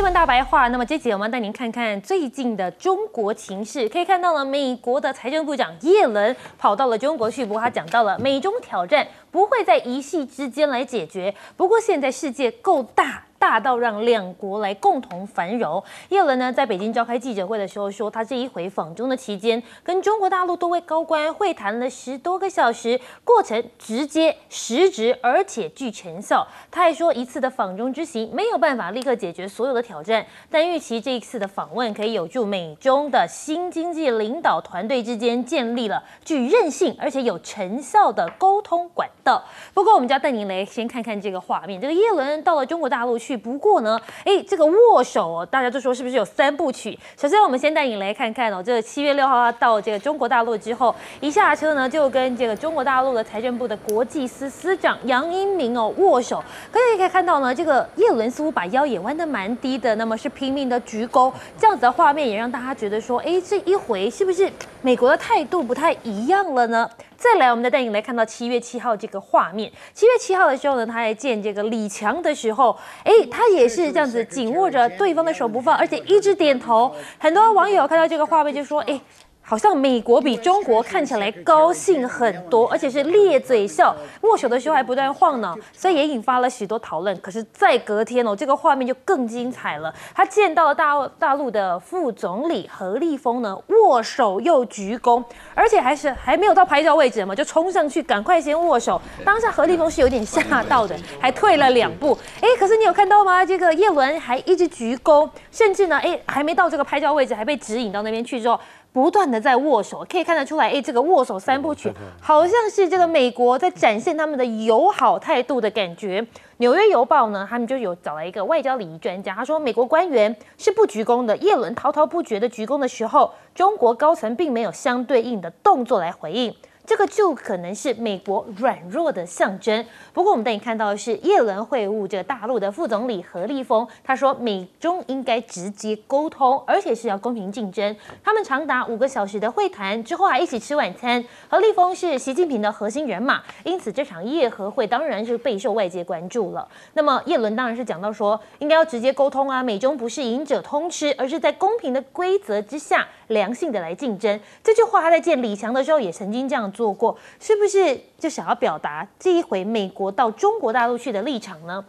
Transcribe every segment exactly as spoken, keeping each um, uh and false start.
新闻大白话，那么这集我们要带您看看最近的中国情势。可以看到呢，美国的财政部长耶伦跑到了中国去，不过他讲到了美中挑战不会在一夕之间来解决。不过现在世界够大。 大到让两国来共同繁荣。耶伦呢，在北京召开记者会的时候说，他这一回访中的期间，跟中国大陆多位高官会谈了十多个小时，过程直接、实质，而且具成效。他还说，一次的访中之行没有办法立刻解决所有的挑战，但预期这一次的访问可以有助美中的新经济领导团队之间建立了具韧性而且有成效的沟通管道。不过，我们就要带您来先看看这个画面，这个耶伦到了中国大陆去。 不过呢，哎，这个握手哦，大家都说是不是有三部曲？首先，我们先带你来看看哦，这七月六号他到这个中国大陆之后，一下车呢就跟这个中国大陆的财政部的国际司司长杨英明哦握手。可是可以看到呢，这个耶伦似乎把腰也弯得蛮低的，那么是拼命的鞠躬，这样子的画面也让大家觉得说，哎，这一回是不是美国的态度不太一样了呢？ 再来，我们再带你来看到七月七号这个画面。七月七号的时候呢，他来见这个李强的时候，哎，他也是这样子紧握着对方的手不放，而且一直点头。很多网友看到这个画面就说，哎，好像美国比中国看起来高兴很多，而且是咧嘴笑，握手的时候还不断晃脑，所以也引发了许多讨论。可是再隔天哦，这个画面就更精彩了。他见到了大大陆的副总理何立峰呢。 握手又鞠躬，而且还是还没有到拍照位置嘛，就冲上去赶快先握手。当下何立峰是有点吓到的，还退了两步。哎，可是你有看到吗？这个耶伦还一直鞠躬，甚至呢，哎，还没到这个拍照位置，还被指引到那边去之后，不断的在握手。可以看得出来，哎，这个握手三部曲好像是这个美国在展现他们的友好态度的感觉。 纽约邮报呢，他们就有找来一个外交礼仪专家，他说美国官员是不鞠躬的。耶伦滔滔不绝的鞠躬的时候，中国高层并没有相对应的动作来回应，这个就可能是美国软弱的象征。不过我们带你看到的是耶伦会晤这个大陆的副总理何立峰，他说美中应该直接沟通，而且是要公平竞争。他们长达五个小时的会谈之后还一起吃晚餐。何立峰是习近平的核心人马，因此这场耶何会当然是备受外界关注。 了，那么耶伦当然是讲到说，应该要直接沟通啊，美中不是赢者通吃，而是在公平的规则之下，良性的来竞争。这句话他在见李强的时候也曾经这样做过，是不是就想要表达这一回美国到中国大陆去的立场呢？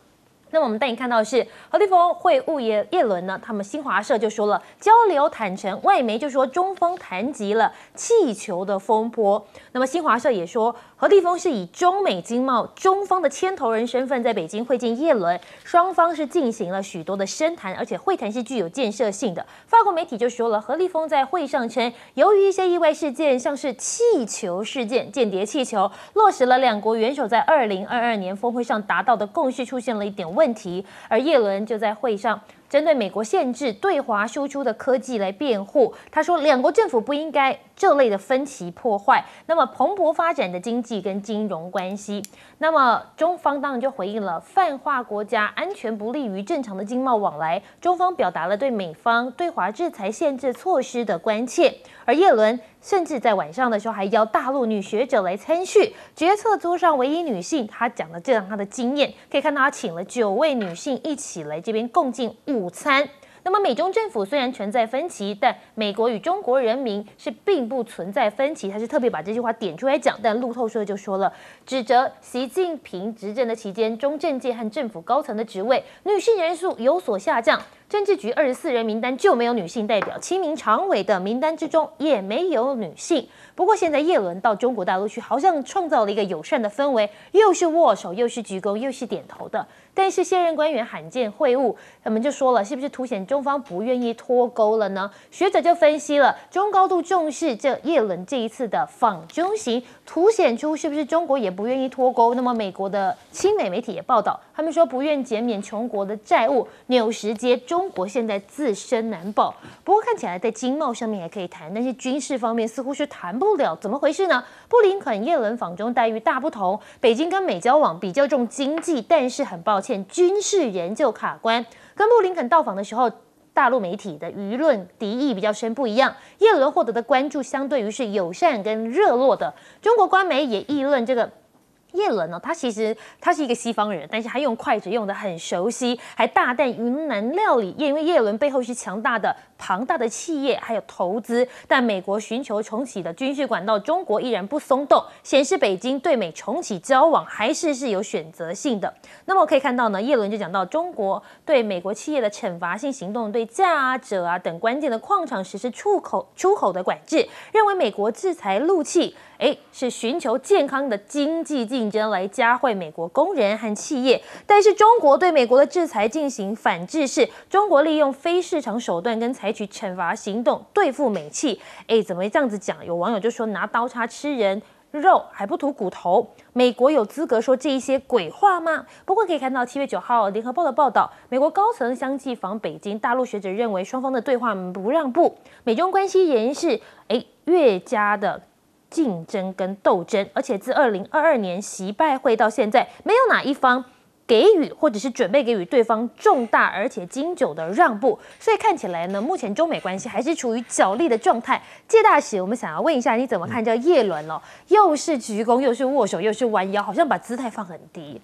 那么我们带你看到的是何立峰会晤耶耶伦呢，他们新华社就说了交流坦诚，外媒就说中方谈及了气球的风波。那么新华社也说何立峰是以中美经贸中方的牵头人身份在北京会见耶伦，双方是进行了许多的深谈，而且会谈是具有建设性的。法国媒体就说了何立峰在会上称，由于一些意外事件，像是气球事件、间谍气球，落实了两国元首在二零二二年峰会上达到的共识，出现了一点问题。 问题，而耶伦就在会上针对美国限制对华输出的科技来辩护。他说，两国政府不应该这类的分歧破坏那么蓬勃发展的经济跟金融关系。那么中方当然就回应了，泛化国家安全不利于正常的经贸往来。中方表达了对美方对华制裁限制措施的关切，而耶伦。 甚至在晚上的时候，还邀大陆女学者来参叙。决策桌上唯一女性，她讲了这样她的经验。可以看到，她请了九位女性一起来这边共进午餐。那么，美中政府虽然存在分歧，但美国与中国人民是并不存在分歧。她是特别把这句话点出来讲。但路透社就说了，指责习近平执政的期间，中政界和政府高层的职位女性人数有所下降。 政治局二十四人名单就没有女性代表，七名常委的名单之中也没有女性。不过现在耶伦到中国大陆去，好像创造了一个友善的氛围，又是握手，又是鞠躬，又是点头的。但是现任官员罕见会晤，我们就说了，是不是凸显中方不愿意脱钩了呢？学者就分析了，中高度重视这耶伦这一次的访中行，凸显出是不是中国也不愿意脱钩。那么美国的亲美媒体也报道，他们说不愿减免穷国的债务，纽时街中。 中国现在自身难保，不过看起来在经贸上面还可以谈，但是军事方面似乎是谈不了，怎么回事呢？布林肯、耶伦访中待遇大不同，北京跟美交往比较重经济，但是很抱歉，军事仍旧卡关。跟布林肯到访的时候。 大陆媒体的舆论敌意比较深，不一样。耶伦获得的关注相对于是友善跟热络的。中国官媒也议论这个叶伦呢、哦，他其实他是一个西方人，但是他用筷子用得很熟悉，还大啖云南料理。因为叶伦背后是强大的、庞大的企业还有投资，但美国寻求重启的军事管道，中国依然不松动，显示北京对美重启交往还是是有选择性的。那么可以看到呢，叶伦就讲到中国对美国企业的惩罚性行动，对价啊、锗啊等关键的矿场实施出口出口的管制，认为美国制裁陆企。 哎，是寻求健康的经济竞争来加惠美国工人和企业，但是中国对美国的制裁进行反制是，中国利用非市场手段跟采取惩罚行动对付美企。哎，怎么这样子讲？有网友就说拿刀叉吃人。 肉还不吐骨头，美国有资格说这一些鬼话吗？不过可以看到，七月九号《联合报》的报道，美国高层相继访北京，大陆学者认为双方的对话不让步，美中关系仍是哎越加的竞争跟斗争，而且自二零二二年习拜会到现在，没有哪一方。 给予或者是准备给予对方重大而且经久的让步，所以看起来呢，目前中美关系还是处于角力的状态。介大使，我们想要问一下，你怎么看这叶伦哦？又是鞠躬，又是握手，又是弯腰，好像把姿态放很低。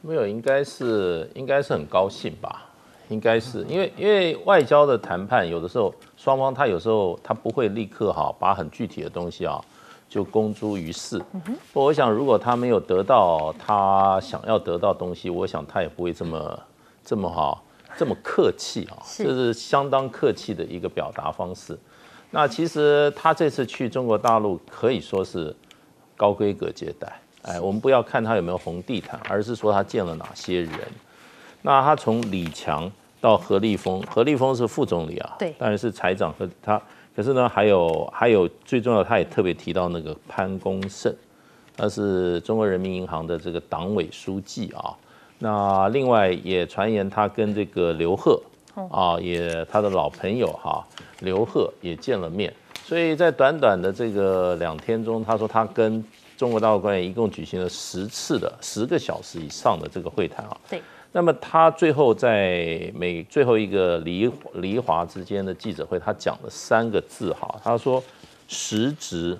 没有，应该是应该是很高兴吧？应该是因为因为外交的谈判，有的时候双方他有时候他不会立刻哈把很具体的东西啊。 就公诸于世。不过我想，如果他没有得到他想要得到的东西，我想他也不会这么这么好，这么客气啊。这是相当客气的一个表达方式。那其实他这次去中国大陆可以说是高规格接待。哎，我们不要看他有没有红地毯，而是说他见了哪些人。那他从李强到何立峰，何立峰是副总理啊，对，当然是财长和他。 可是呢，还有还有最重要的，他也特别提到那个潘功胜，他是中国人民银行的这个党委书记啊。那另外也传言他跟这个刘鹤啊，也他的老朋友哈、啊、刘鹤也见了面。所以在短短的这个两天中，他说他跟中国大陆官员一共举行了十次的十个小时以上的这个会谈啊。对。 那么他最后在美最后一个离离华之间的记者会，他讲了三个字哈，他说实质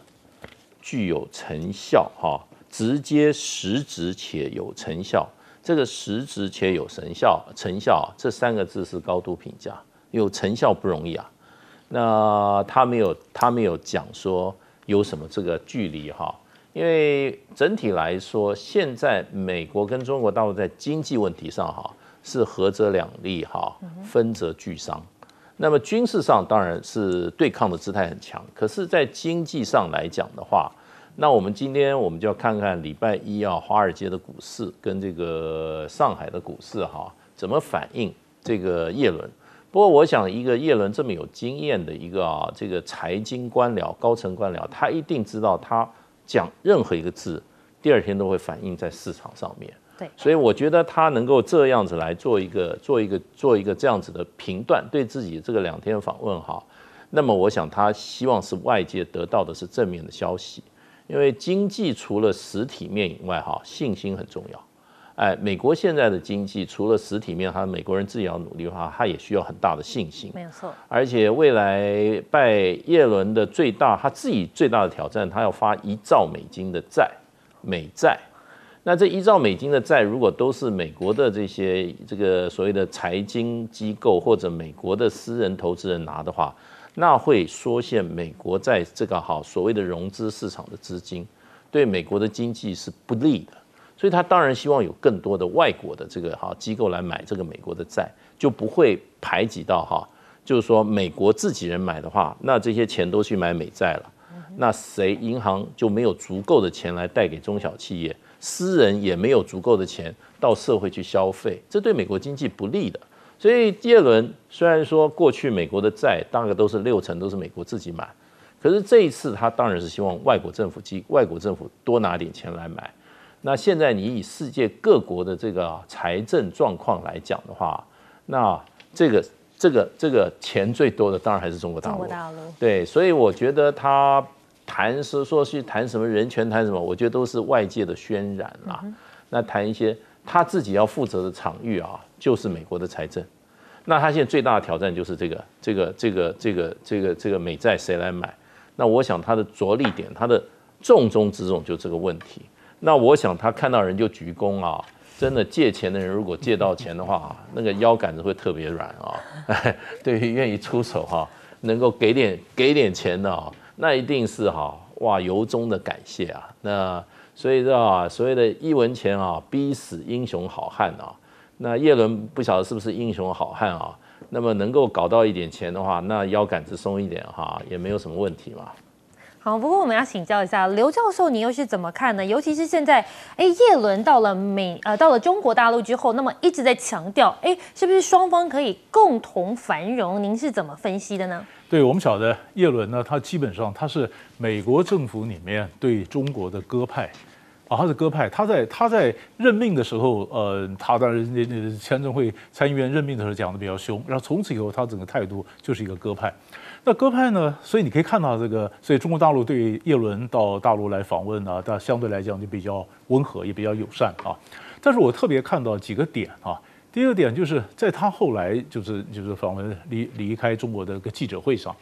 具有成效哈，直接实质且有成效，这个实质且有成效成效这三个字是高度评价，有成效不容易啊。那他没有他没有讲说有什么这个距离哈。 因为整体来说，现在美国跟中国大陆在经济问题上哈是合则两利哈，分则俱伤。那么军事上当然是对抗的姿态很强，可是，在经济上来讲的话，那我们今天我们就要看看礼拜一啊，华尔街的股市跟这个上海的股市哈怎么反映这个叶伦。不过，我想一个叶伦这么有经验的一个啊，这个财经官僚、高层官僚，他一定知道他。 讲任何一个字，第二天都会反映在市场上面。对，所以我觉得他能够这样子来做一个、做一个、做一个这样子的评断，对自己这个两天访问哈，那么我想他希望是外界得到的是正面的消息，因为经济除了实体面以外哈，信心很重要。哎，美国现在的经济除了实体面，他美国人自己要努力的话，他也需要很大的信心。没有错，而且未来拜耶伦的最大他自己最大的挑战，他要发一兆美金的债，美债。那这一兆美金的债，如果都是美国的这些这个所谓的财经机构或者美国的私人投资人拿的话，那会缩限美国在这个好所谓的融资市场的资金，对美国的经济是不利的。 所以他当然希望有更多的外国的这个哈机构来买这个美国的债，就不会排挤到哈，就是说美国自己人买的话，那这些钱都去买美债了，那谁银行就没有足够的钱来贷给中小企业，私人也没有足够的钱到社会去消费，这对美国经济不利的。所以耶伦虽然说过去美国的债大概都是六成都是美国自己买，可是这一次他当然是希望外国政府机外国政府多拿点钱来买。 那现在你以世界各国的这个财政状况来讲的话，那这个这个这个钱最多的当然还是中国大陆。中国大陆对，所以我觉得他谈是说去谈什么人权，谈什么，我觉得都是外界的渲染啦、啊。嗯、那谈一些他自己要负责的场域啊，就是美国的财政。那他现在最大的挑战就是这个这个这个这个这个这个美债谁来买？那我想他的着力点，他的重中之重就这个问题。那我想他看到人就鞠躬啊。真的借钱的人，如果借到钱的话，那个腰杆子会特别软啊、哦。对于愿意出手哈、啊，能够给点给点钱的、啊，那一定是哈、啊、哇由衷的感谢啊。那所以啊，所谓的一文钱啊，逼死英雄好汉啊。那叶伦不晓得是不是英雄好汉啊？那么能够搞到一点钱的话，那腰杆子松一点哈、啊，也没有什么问题嘛。好，不过我们要请教一下刘教授，你又是怎么看呢？尤其是现在，哎，叶伦到了美呃到了中国大陆之后，那么一直在强调，哎，是不是双方可以共同繁荣？您是怎么分析的呢？对，我们晓得叶伦呢，他基本上他是美国政府里面对中国的鸽派。啊，他是鸽派，他在他在任命的时候，呃，他当然那那参政会参议院任命的时候讲得比较凶，然后从此以后他整个态度就是一个鸽派。那鸽派呢，所以你可以看到这个，所以中国大陆对叶伦到大陆来访问啊，但相对来讲就比较温和，也比较友善啊。但是我特别看到几个点啊，第一个点就是在他后来就是就是访问离离开中国的一个记者会上，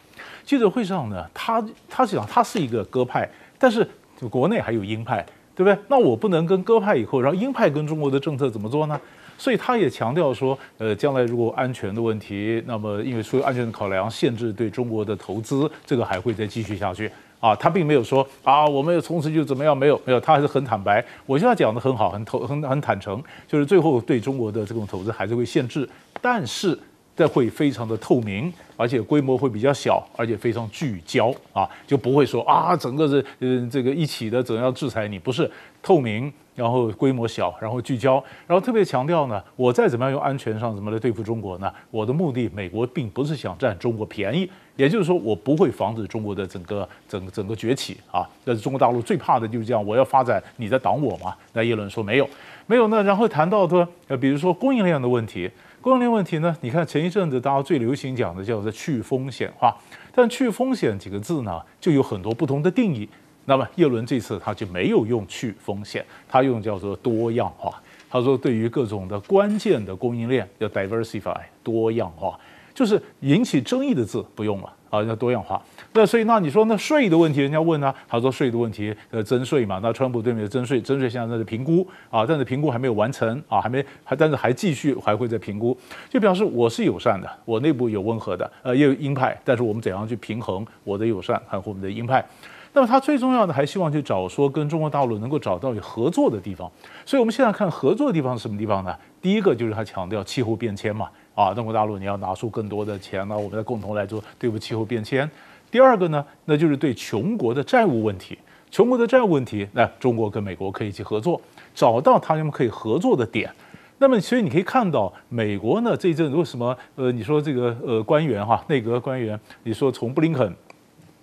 记者会上呢，他他讲他是一个鸽派，但是国内还有鹰派。对不对？那我不能跟鸽派以后，然后鹰派跟中国的政策怎么做呢？所以他也强调说，呃，将来如果安全的问题，那么因为出于安全的考量，限制对中国的投资，这个还会再继续下去啊。他并没有说啊，我们从此就怎么样，没有没有，他还是很坦白。我现在讲的很好，很投很很坦诚，就是最后对中国的这种投资还是会限制，但是这会非常的透明，而且规模会比较小，而且非常聚焦啊，就不会说啊，整个是嗯这个一起的怎样制裁你，不是透明，然后规模小，然后聚焦，然后特别强调呢，我再怎么样用安全上怎么来对付中国呢？我的目的，美国并不是想占中国便宜，也就是说，我不会防止中国的整个整整个崛起啊。但是中国大陆最怕的就是这样，我要发展，你在挡我嘛？那叶伦说没有，没有呢，然后谈到说，呃，比如说供应链的问题。供应链问题呢？你看前一阵子大家最流行讲的叫做去风险化，但去风险几个字呢，就有很多不同的定义。那么叶伦这次他就没有用去风险，他用叫做多样化。他说对于各种的关键的供应链要 diversify 多样化，就是引起争议的字不用了啊，要多样化。那所以那你说那税的问题，人家问啊，他说税的问题，呃，征税嘛，那川普对面的征税，征税现在在评估啊，但是评估还没有完成啊，还没还，但是还继续还会再评估，就表示我是友善的，我内部有温和的，呃，也有鹰派，但是我们怎样去平衡我的友善和我们的鹰派？那么他最重要的还希望去找说跟中国大陆能够找到有合作的地方，所以我们现在看合作的地方是什么地方呢？第一个就是他强调气候变迁嘛，啊，中国大陆你要拿出更多的钱呢，我们再共同来做对付气候变迁。第二个呢，那就是对穷国的债务问题，穷国的债务问题，那中国跟美国可以一起合作，找到他们可以合作的点。那么，所以你可以看到，美国呢这一阵为什么呃，你说这个呃官员哈，内阁官员，你说从布林肯。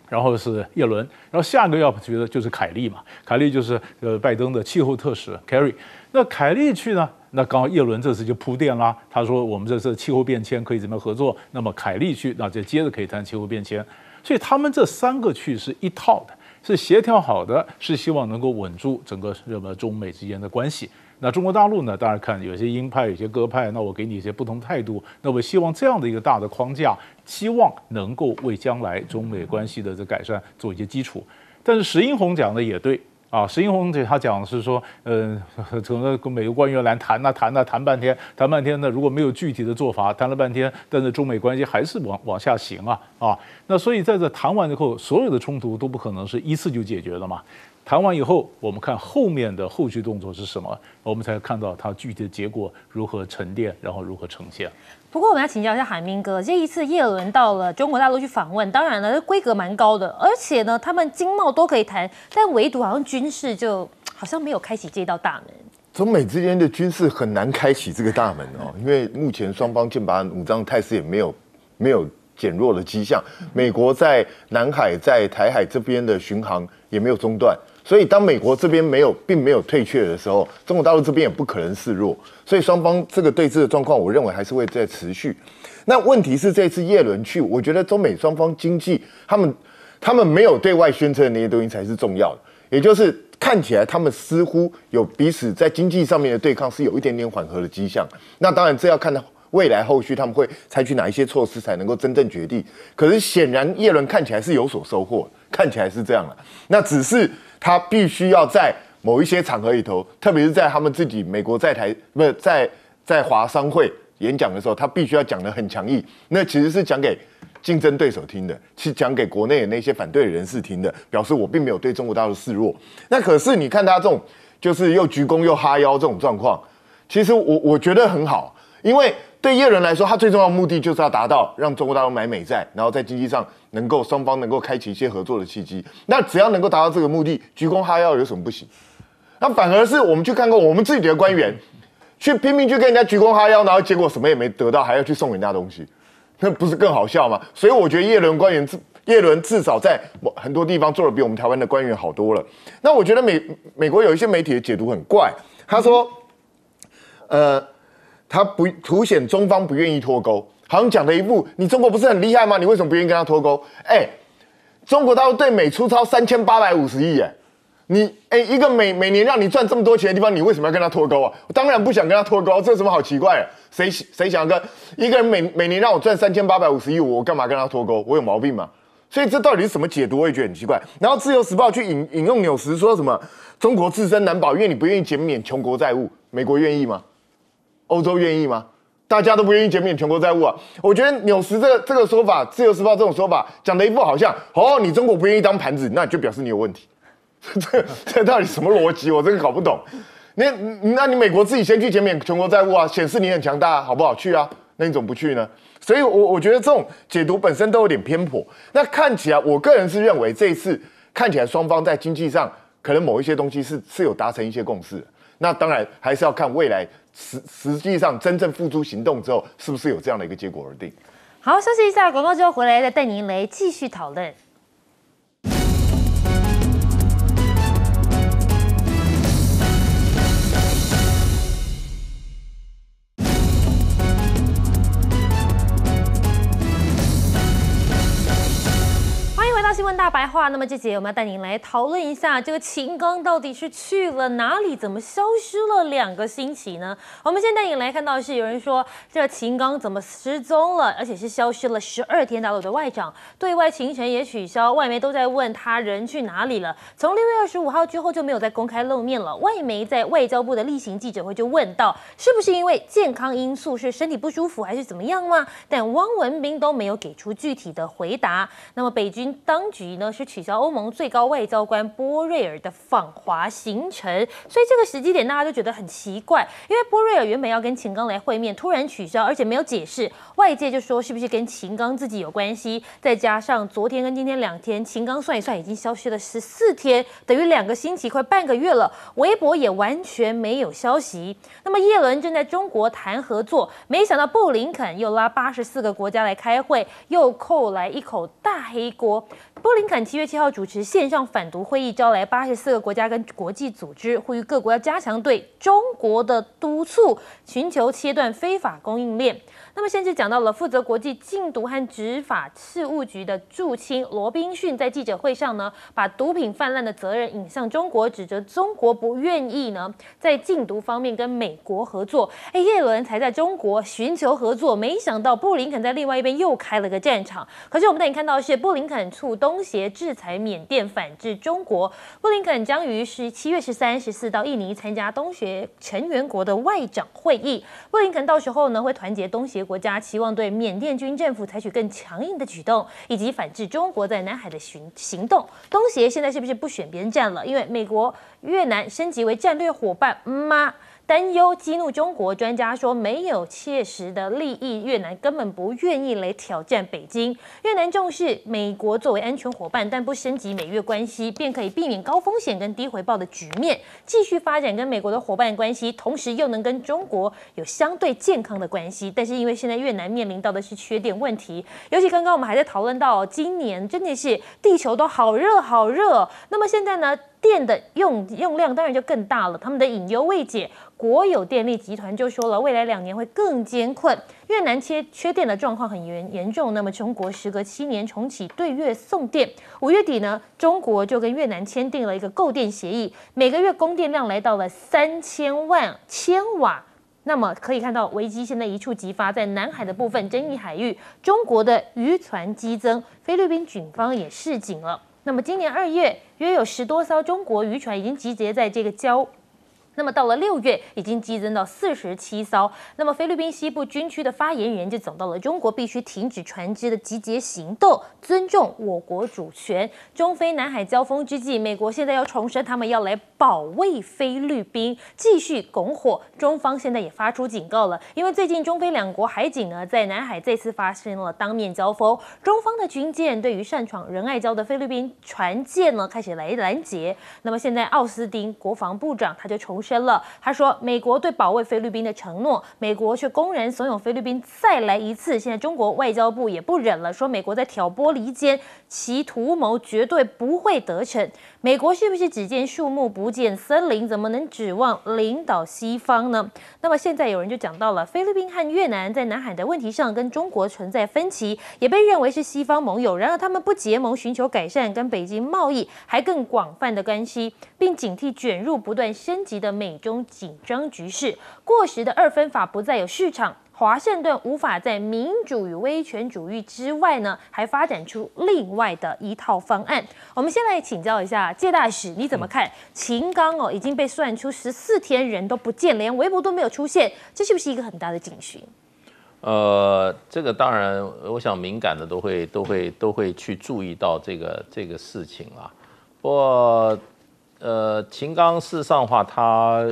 然后是叶伦，然后下个要觉得就是凯利嘛，凯利就是呃拜登的气候特使 Kerry。那凯利去呢，那刚好叶伦这次就铺垫啦，他说我们这次气候变迁可以怎么合作，那么凯利去，那就接着可以谈气候变迁。所以他们这三个去是一套的，是协调好的，是希望能够稳住整个什么中美之间的关系。那中国大陆呢？当然看有些鹰派，有些鸽派，那我给你一些不同态度。那我希望这样的一个大的框架，希望能够为将来中美关系的这改善做一些基础。但是石英红讲的也对。啊，石英红他讲的是说，呃，从那跟美国官员来谈啊谈啊谈半天，谈半天呢，如果没有具体的做法，谈了半天，但是中美关系还是往往下行啊啊。那所以在这谈完之后，所有的冲突都不可能是一次就解决的嘛。谈完以后，我们看后面的后续动作是什么，我们才看到它具体的结果如何沉淀，然后如何呈现。不过我们要请教一下海明哥，这一次叶伦到了中国大陆去访问，当然了，规格蛮高的，而且呢，他们经贸都可以谈，但唯独好像军事就好像没有开启这道大门。中美之间的军事很难开启这个大门哦，因为目前双方剑拔弩张的态势也没有没有减弱的迹象。美国在南海、在台海这边的巡航也没有中断。所以，当美国这边没有，并没有退却的时候，中国大陆这边也不可能示弱。所以，双方这个对峙的状况，我认为还是会在持续。那问题是，这次叶伦去，我觉得中美双方经济，他们他们没有对外宣称的那些东西才是重要的。也就是看起来，他们似乎有彼此在经济上面的对抗是有一点点缓和的迹象。那当然，这要看到未来后续他们会采取哪一些措施才能够真正决定。可是，显然叶伦看起来是有所收获，看起来是这样了。那只是。他必须要在某一些场合里头，特别是在他们自己美国在台不是在在华商会演讲的时候，他必须要讲得很强硬。那其实是讲给竞争对手听的，是讲给国内的那些反对的人士听的，表示我并没有对中国大陆示弱。那可是你看他这种就是又鞠躬又哈腰这种状况，其实我我觉得很好，因为对耶伦来说，他最重要的目的就是要达到让中国大陆买美债，然后在经济上能够双方能够开启一些合作的契机。那只要能够达到这个目的，鞠躬哈腰有什么不行？那反而是我们去看过我们自己的官员，去拼命去跟人家鞠躬哈腰，然后结果什么也没得到，还要去送人家东西，那不是更好笑吗？所以我觉得耶伦官员，耶伦至少在很多地方做的比我们台湾的官员好多了。那我觉得美美国有一些媒体的解读很怪，他说，呃。他不凸显中方不愿意脱钩，好像讲的一步，你中国不是很厉害吗？你为什么不愿意跟他脱钩？哎、欸，中国大陆对美出超三千八百五十亿，哎，你哎、欸、一个每每年让你赚这么多钱的地方，你为什么要跟他脱钩啊？我当然不想跟他脱钩，这有什么好奇怪的？谁谁想跟一个人每每年让我赚三千八百五十亿，我干嘛跟他脱钩？我有毛病吗？所以这到底是什么解读？我也觉得很奇怪。然后《自由时报》去引引用纽时说什么中国自身难保，因为你不愿意减免穷国债务，美国愿意吗？欧洲愿意吗？大家都不愿意减免全国债务啊！我觉得纽时这个这个说法，《自由时报》这种说法，讲的一副好像哦，你中国不愿意当盘子，那你就表示你有问题。这这到底什么逻辑？我真的搞不懂。那那你美国自己先去减免全国债务啊，显示你很强大，好不好？去啊，那你怎么不去呢？所以我，我我觉得这种解读本身都有点偏颇。那看起来，我个人是认为这一次看起来双方在经济上可能某一些东西是是有达成一些共识。那当然还是要看未来。实实际上，真正付诸行动之后，是不是有这样的一个结果而定？好，休息一下，广告之后回来再带您来继续讨论。新闻大白话，那么这节我们要带您来讨论一下，这个秦刚到底是去了哪里？怎么消失了两个星期呢？我们先带您来看到的是，有人说这秦刚怎么失踪了，而且是消失了十二天。大陆的外长对外行程也取消，外媒都在问他人去哪里了。从六月二十五号之后就没有再公开露面了。外媒在外交部的例行记者会就问到，是不是因为健康因素，是身体不舒服还是怎么样吗？但汪文斌都没有给出具体的回答。那么北京当当局呢是取消欧盟最高外交官波瑞尔的访华行程，所以这个时机点大家就觉得很奇怪，因为波瑞尔原本要跟秦刚来会面，突然取消，而且没有解释，外界就说是不是跟秦刚自己有关系？再加上昨天跟今天两天，秦刚算一算已经消失了十四天，等于两个星期，快半个月了。微博也完全没有消息。那么耶伦正在中国谈合作，没想到布林肯又拉八十四个国家来开会，又扣来一口大黑锅。布林肯七月七号主持线上反毒会议，招来八十四个国家跟国际组织，呼吁各国要加强对中国的督促，寻求切断非法供应链。那么，甚至讲到了负责国际禁毒和执法事务局的驻青罗宾逊在记者会上呢，把毒品泛滥的责任引向中国，指责中国不愿意呢在禁毒方面跟美国合作。哎，耶伦才在中国寻求合作，没想到布林肯在另外一边又开了个战场。可是我们带你看到的是布林肯促动。东协制裁缅甸反制中国，布林肯将于是七月十三、十四到印尼参加东协成员国的外长会议。布林肯到时候呢会团结东协国家，期望对缅甸军政府采取更强硬的举动，以及反制中国在南海的行行动。东协现在是不是不选边站了？因为美国、越南升级为战略伙伴吗？担忧激怒中国，专家说没有切实的利益，越南根本不愿意来挑战北京。越南重视美国作为安全伙伴，但不升级美越关系，便可以避免高风险跟低回报的局面，继续发展跟美国的伙伴关系，同时又能跟中国有相对健康的关系。但是因为现在越南面临到的是缺点问题，尤其刚刚我们还在讨论到，今年真的是地球都好热好热哦。那么现在呢？电的用用量当然就更大了，他们的隐忧未解。国有电力集团就说了，未来两年会更艰困。越南缺缺电的状况很严严重，那么中国时隔七年重启对越送电。五月底呢，中国就跟越南签订了一个购电协议，每个月供电量来到了三千万千瓦。那么可以看到，危机现在一触即发，在南海的部分争议海域，中国的渔船激增，菲律宾警方也示警了。那么今年二月，约有十多艘中国渔船已经集结在这个礁。 那么到了六月，已经激增到四十七艘。那么菲律宾西部军区的发言人就走到了中国必须停止船只的集结行动，尊重我国主权。中菲南海交锋之际，美国现在要重申他们要来保卫菲律宾，继续拱火。中方现在也发出警告了，因为最近中菲两国海警呢在南海再次发生了当面交锋，中方的军舰对于擅闯仁爱礁的菲律宾船舰呢开始来拦截。那么现在奥斯汀国防部长他就重申。 了，他说，美国对保卫菲律宾的承诺，美国却公然怂恿菲律宾再来一次。现在中国外交部也不忍了，说美国在挑拨离间，其图谋绝对不会得逞。美国是不是只见树木不见森林，怎么能指望领导西方呢？那么现在有人就讲到了，菲律宾和越南在南海的问题上跟中国存在分歧，也被认为是西方盟友。然而他们不结盟，寻求改善跟北京贸易，还更广泛的干系，并警惕卷入不断升级的 美中紧张局势，过时的二分法不再有市场。华盛顿无法在民主与威权主义之外呢，还发展出另外的一套方案。我们先来请教一下介大使，你怎么看？秦刚哦已经被算出十四天人都不见，连微博都没有出现，这是不是一个很大的警讯？呃，这个当然，我想敏感的都会都会都会去注意到这个这个事情啊。不过 呃，秦刚事实上的话，他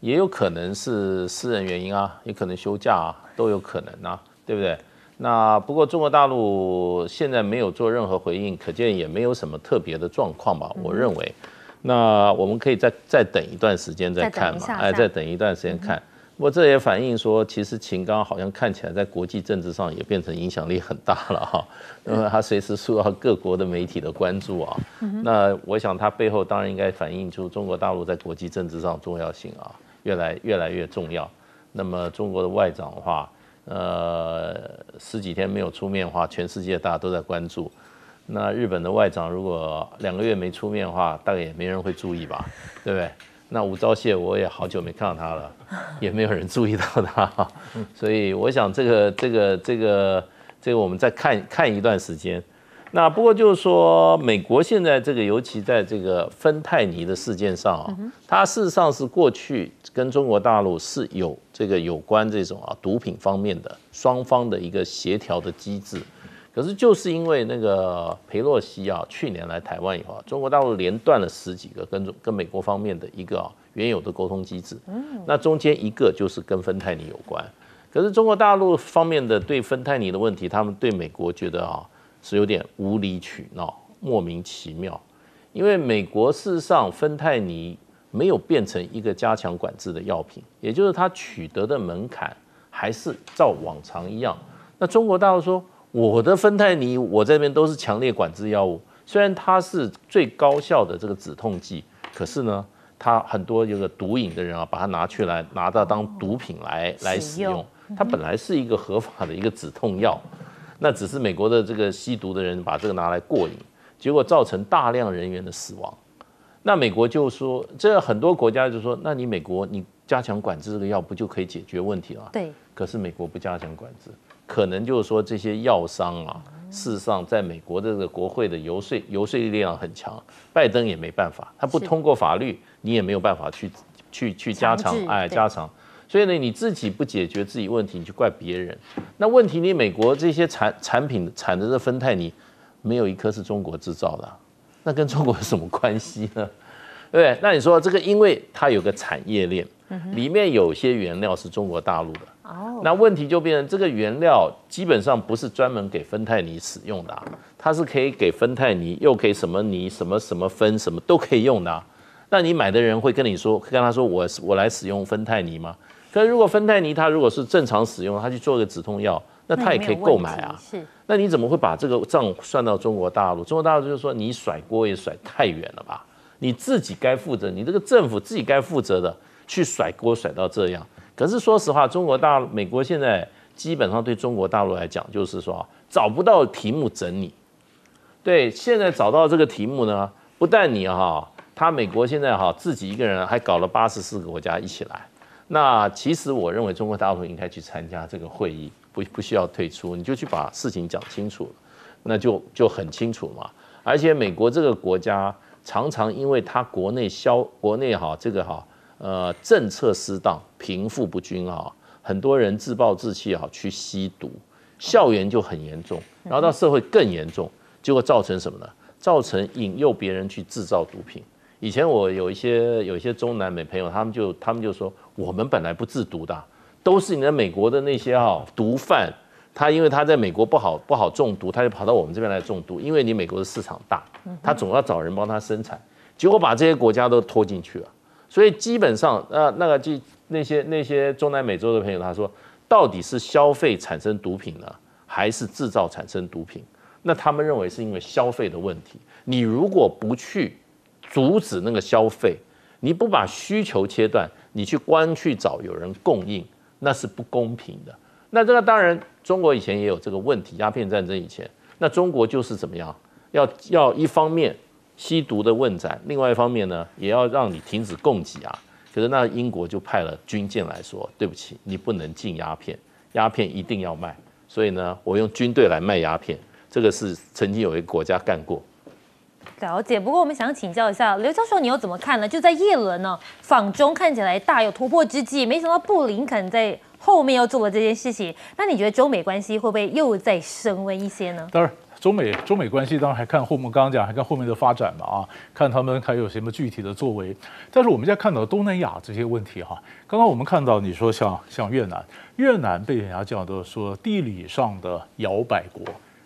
也有可能是私人原因啊，也可能休假啊，都有可能啊，对不对？那不过中国大陆现在没有做任何回应，可见也没有什么特别的状况吧，我认为。那我们可以再再等一段时间再看嘛，哎，再等一段时间看。不过这也反映说，其实秦刚好像看起来在国际政治上也变成影响力很大了哈、啊，那么他随时受到各国的媒体的关注啊。那我想他背后当然应该反映出中国大陆在国际政治上重要性啊，越来越来越重要。那么中国的外长的话，呃，十几天没有出面的话，全世界大家都在关注。那日本的外长如果两个月没出面的话，大概也没人会注意吧，对不对？ 那吴钊燮我也好久没看到他了，也没有人注意到他，所以我想这个这个这个这个我们再看看一段时间。那不过就是说，美国现在这个，尤其在这个芬太尼的事件上啊，它事实上是过去跟中国大陆是有这个有关这种啊毒品方面的双方的一个协调的机制，可是就是因为那个裴洛西啊，去年来台湾以后啊，中国大陆连断了十几个跟跟美国方面的一个啊原有的沟通机制，那中间一个就是跟芬太尼有关。可是中国大陆方面的对芬太尼的问题，他们对美国觉得啊是有点无理取闹、莫名其妙，因为美国事实上芬太尼没有变成一个加强管制的药品，也就是它取得的门槛还是照往常一样。那中国大陆说， 我的芬太尼，我这边都是强烈管制药物。虽然它是最高效的这个止痛剂，可是呢，它很多这个毒瘾的人啊，把它拿去来拿到当毒品来来使用。它本来是一个合法的一个止痛药，那只是美国的这个吸毒的人把这个拿来过瘾，结果造成大量人员的死亡。那美国就说，这很多国家就说，那你美国你加强管制这个药不就可以解决问题了？对。可是美国不加强管制。 可能就是说，这些药商啊，事实上在美国这个国会的游说游说力量很强，拜登也没办法，他不通过法律，你也没有办法去去去加强，哎，加强。所以呢，你自己不解决自己问题，你去怪别人。那问题，你美国这些产产品产的这芬太尼，没有一颗是中国制造的、啊，那跟中国有什么关系呢？对不对？那你说这个，因为它有个产业链，里面有些原料是中国大陆的。 那问题就变成这个原料基本上不是专门给芬太尼使用的、啊，它是可以给芬太尼，又给什么尼、什么什么酚、什么都可以用的、啊。那你买的人会跟你说，跟他说我我来使用芬太尼吗？可是如果芬太尼它如果是正常使用，它去做个止痛药，那它也可以购买啊。是，那你怎么会把这个账算到中国大陆？中国大陆就是说你甩锅也甩太远了吧？你自己该负责，你这个政府自己该负责的，去甩锅甩到这样。 可是说实话，中国大陆、美国现在基本上对中国大陆来讲，就是说找不到题目整你。对，现在找到这个题目呢，不但你哈，他美国现在哈自己一个人还搞了八十四个国家一起来。那其实我认为中国大陆应该去参加这个会议，不不需要退出，你就去把事情讲清楚，那就就很清楚嘛。而且美国这个国家常常因为它国内消国内哈这个哈呃政策失当、贫富不均哈，很多人自暴自弃哈，去吸毒，校园就很严重，然后到社会更严重，结果造成什么呢？造成引诱别人去制造毒品。以前我有一些有一些中南美朋友，他们就他们就说，我们本来不制毒的、啊，都是你在美国的那些哈毒贩。 他因为他在美国不好不好中毒，他就跑到我们这边来中毒。因为你美国的市场大，他总要找人帮他生产，结果把这些国家都拖进去了。所以基本上，呃，那个就那些那些中南美洲的朋友，他说，到底是消费产生毒品呢，还是制造产生毒品？那他们认为是因为消费的问题。你如果不去阻止那个消费，你不把需求切断，你去光去找有人供应，那是不公平的。 那这个当然，中国以前也有这个问题，鸦片战争以前，那中国就是怎么样，要要一方面吸毒的问斩，另外一方面呢，也要让你停止供给啊。可是那英国就派了军舰来说，对不起，你不能进鸦片，鸦片一定要卖，所以呢，我用军队来卖鸦片，这个是曾经有一个国家干过。 了解，不过我们想请教一下刘教授，你又怎么看呢？就在耶伦呢访中看起来大有突破之际，没想到布林肯在后面又做了这件事情。那你觉得中美关系会不会又再升温一些呢？当然，中美中美关系当然还看后面，刚刚讲还看后面的发展嘛啊，看他们还有什么具体的作为。但是我们现在看到东南亚这些问题哈、啊，刚刚我们看到你说像像越南，越南被人家叫做说地理上的摇摆国。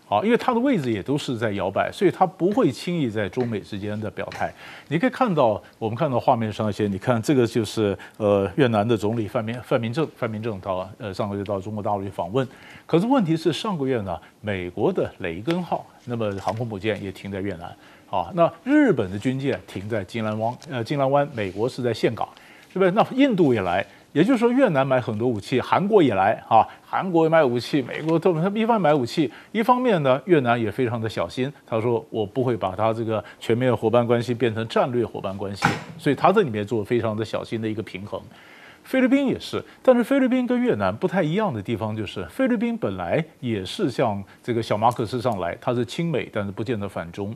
啊，因为它的位置也都是在摇摆，所以它不会轻易在中美之间的表态。你可以看到，我们看到画面上一些，你看这个就是呃越南的总理范明范明政范明政到呃上个月到中国大陆去访问，可是问题是上个月呢，美国的雷根号那么航空母舰也停在越南啊，那日本的军舰停在金兰湾呃金兰湾，美国是在岘港，是不是？那印度也来。 也就是说，越南买很多武器，韩国也来啊，韩国也买武器，美国都他们一方买武器，一方面呢，越南也非常的小心。他说我不会把他这个全面伙伴关系变成战略伙伴关系，所以他这里面做非常的小心的一个平衡。菲律宾也是，但是菲律宾跟越南不太一样的地方就是，菲律宾本来也是像这个小马可斯上来，他是亲美，但是不见得反中。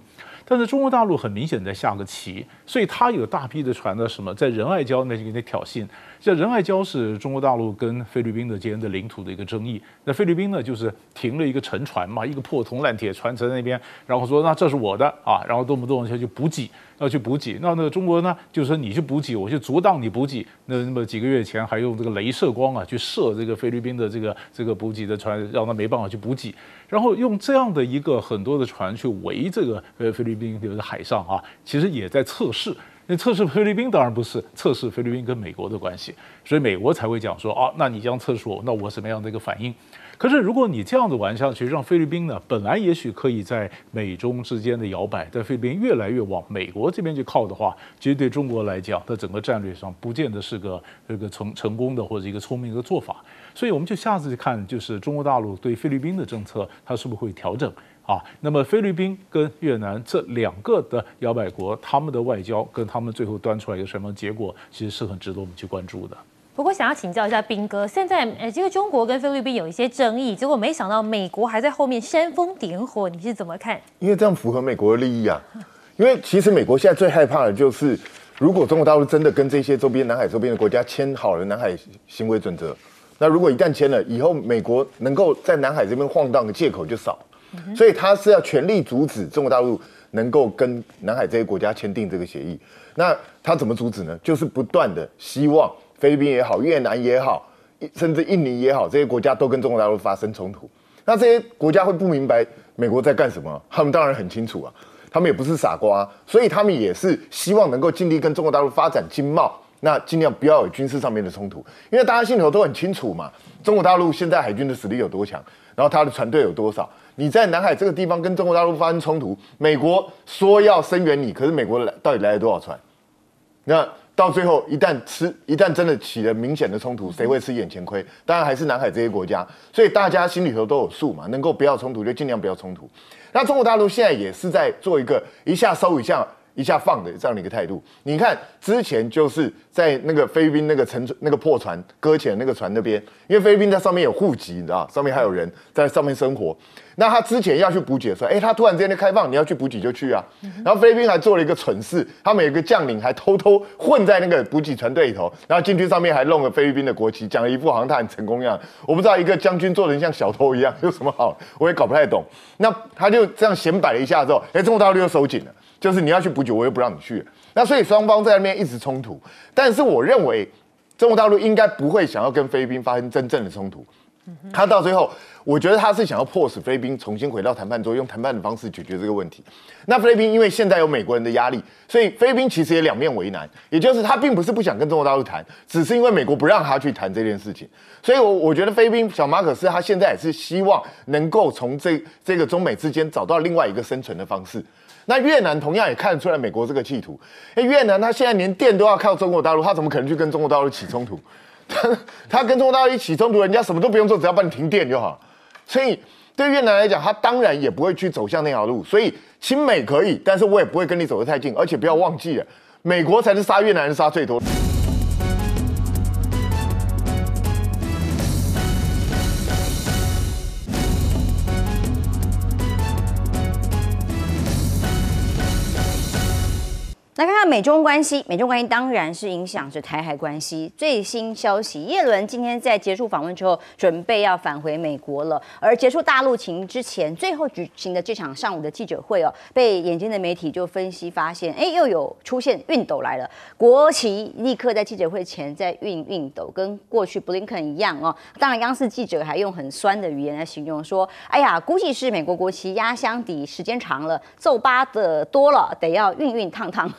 但是中国大陆很明显在下个棋，所以他有大批的传的什么，在仁爱礁那就给你挑衅。这仁爱礁是中国大陆跟菲律宾的之间的领土的一个争议。那菲律宾呢，就是停了一个沉船嘛，一个破铜烂铁船沉在那边，然后说那这是我的啊，然后动不动就去补给，要去补给。那那个中国呢，就说你去补给，我去阻挡你补给。那那么几个月前还用这个镭射光啊去射这个菲律宾的这个这个补给的船，让他没办法去补给。然后用这样的一个很多的船去围这个呃菲律宾。 菲律宾就是海上啊，其实也在测试。那测试菲律宾当然不是测试菲律宾跟美国的关系，所以美国才会讲说啊，那你这样测试我，那我什么样的一个反应？可是如果你这样子玩下去，让菲律宾呢本来也许可以在美中之间的摇摆，但菲律宾越来越往美国这边去靠的话，其实对中国来讲，它整个战略上不见得是个这个成成功的或者一个聪明的做法。所以我们就下次看，就是中国大陆对菲律宾的政策，它是不是会调整？ 啊，那么菲律宾跟越南这两个的摇摆国，他们的外交跟他们最后端出来一个什么结果，其实是很值得我们去关注的。不过，想要请教一下彬哥，现在呃，这个中国跟菲律宾有一些争议，结果没想到美国还在后面煽风点火，你是怎么看？因为这样符合美国的利益啊。因为其实美国现在最害怕的就是，如果中国大陆真的跟这些周边南海周边的国家签好了南海行为准则，那如果一旦签了，以后美国能够在南海这边晃荡的借口就少。 所以他是要全力阻止中国大陆能够跟南海这些国家签订这个协议。那他怎么阻止呢？就是不断的希望菲律宾也好、越南也好，甚至印尼也好，这些国家都跟中国大陆发生冲突。那这些国家会不明白美国在干什么？他们当然很清楚啊，他们也不是傻瓜、啊，所以他们也是希望能够尽力跟中国大陆发展经贸，那尽量不要有军事上面的冲突，因为大家心里头都很清楚嘛，中国大陆现在海军的实力有多强，然后他的船队有多少。 你在南海这个地方跟中国大陆发生冲突，美国说要声援你，可是美国到底来了多少船？那到最后一旦吃一旦真的起了明显的冲突，谁会吃眼前亏？当然还是南海这些国家，所以大家心里头都有数嘛，能够不要冲突就尽量不要冲突。那中国大陆现在也是在做一个一下收一下一下放的这样的一个态度。你看之前就是在那个菲律宾那个沉那个破船搁浅那个船那边，因为菲律宾在上面有户籍，你知道，上面还有人在上面生活。那他之前要去补给的时候，哎，他突然之间就开放，你要去补给就去啊。然后菲律宾还做了一个蠢事，他们有一个将领还偷偷混在那个补给船队里头，然后进去上面还弄了菲律宾的国旗，讲了一副好像他很成功一样。我不知道一个将军做人像小偷一样有什么好，我也搞不太懂。那他就这样显摆了一下之后，哎，中国大陆又收紧了，就是你要去补给，我又不让你去。那所以双方在那边一直冲突，但是我认为中国大陆应该不会想要跟菲律宾发生真正的冲突。他到最后，我觉得他是想要迫使菲律宾重新回到谈判桌，用谈判的方式解决这个问题。那菲律宾因为现在有美国人的压力，所以菲律宾其实也两面为难，也就是他并不是不想跟中国大陆谈，只是因为美国不让他去谈这件事情。所以我，我我觉得菲律宾小马可斯他现在也是希望能够从这这个中美之间找到另外一个生存的方式。那越南同样也看得出来美国这个企图，因为越南他现在连电都要靠中国大陆，他怎么可能去跟中国大陆起冲突？他, 他跟中国大陆一起冲突，人家什么都不用做，只要帮你停电就好了。所以对越南来讲，他当然也不会去走向那条路。所以亲美可以，但是我也不会跟你走得太近。而且不要忘记了，美国才是杀越南人杀最多的。来看看美中关系，美中关系当然是影响着台海关系。最新消息，叶伦今天在结束访问之后，准备要返回美国了。而结束大陆行之前，最后举行的这场上午的记者会哦，被眼尖的媒体就分析发现，哎，又有出现熨斗来了，国旗立刻在记者会前在熨熨斗，跟过去布林肯一样哦。当然，央视记者还用很酸的语言来形容说，哎呀，估计是美国国旗压箱底时间长了，皱巴的多了，得要熨熨烫烫。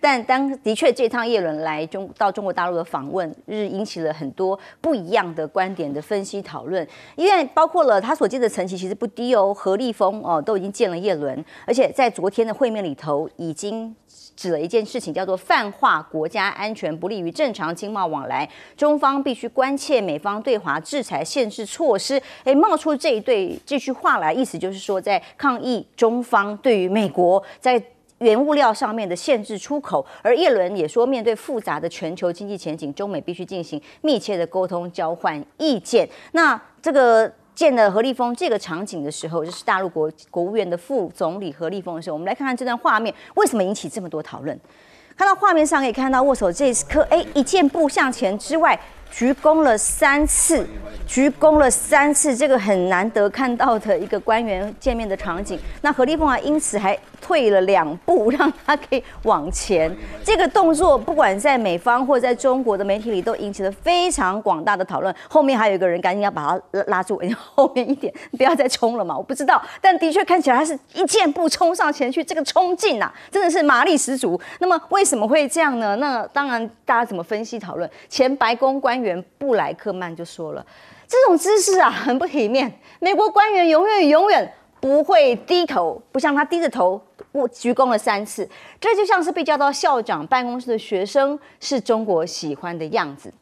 但当的确，这趟叶伦来中到中国大陆的访问，日引起了很多不一样的观点的分析讨论。因为包括了他所接的层级其实不低哦，何立峰哦都已经见了叶伦，而且在昨天的会面里头已经指了一件事情，叫做泛化国家安全，不利于正常经贸往来，中方必须关切美方对华制裁限制措施。哎，冒出这一对这句话来，意思就是说在抗议中方对于美国在原物料上面的限制出口，而叶伦也说，面对复杂的全球经济前景，中美必须进行密切的沟通、交换意见。那这个见了何立峰这个场景的时候，就是大陆国国务院的副总理何立峰的时候，我们来看看这段画面，为什么引起这么多讨论？看到画面上可以看到握手这一刻，哎，一箭步向前之外，鞠躬了三次，鞠躬了三次，这个很难得看到的一个官员见面的场景。那何立峰啊，因此还退了两步，让他可以往前。这个动作不管在美方或在中国的媒体里，都引起了非常广大的讨论。后面还有一个人赶紧要把他拉住，后面一点，不要再冲了嘛。我不知道，但的确看起来他是一箭步冲上前去，这个冲劲啊，真的是马力十足。那么为什么会这样呢？那当然，大家怎么分析讨论？前白宫官员布莱克曼就说了，这种姿势啊，很不体面。美国官员永远永远不会低头，不像他低着头鞠躬了三次，这就像是被叫到校长办公室的学生，是中国喜欢的样子。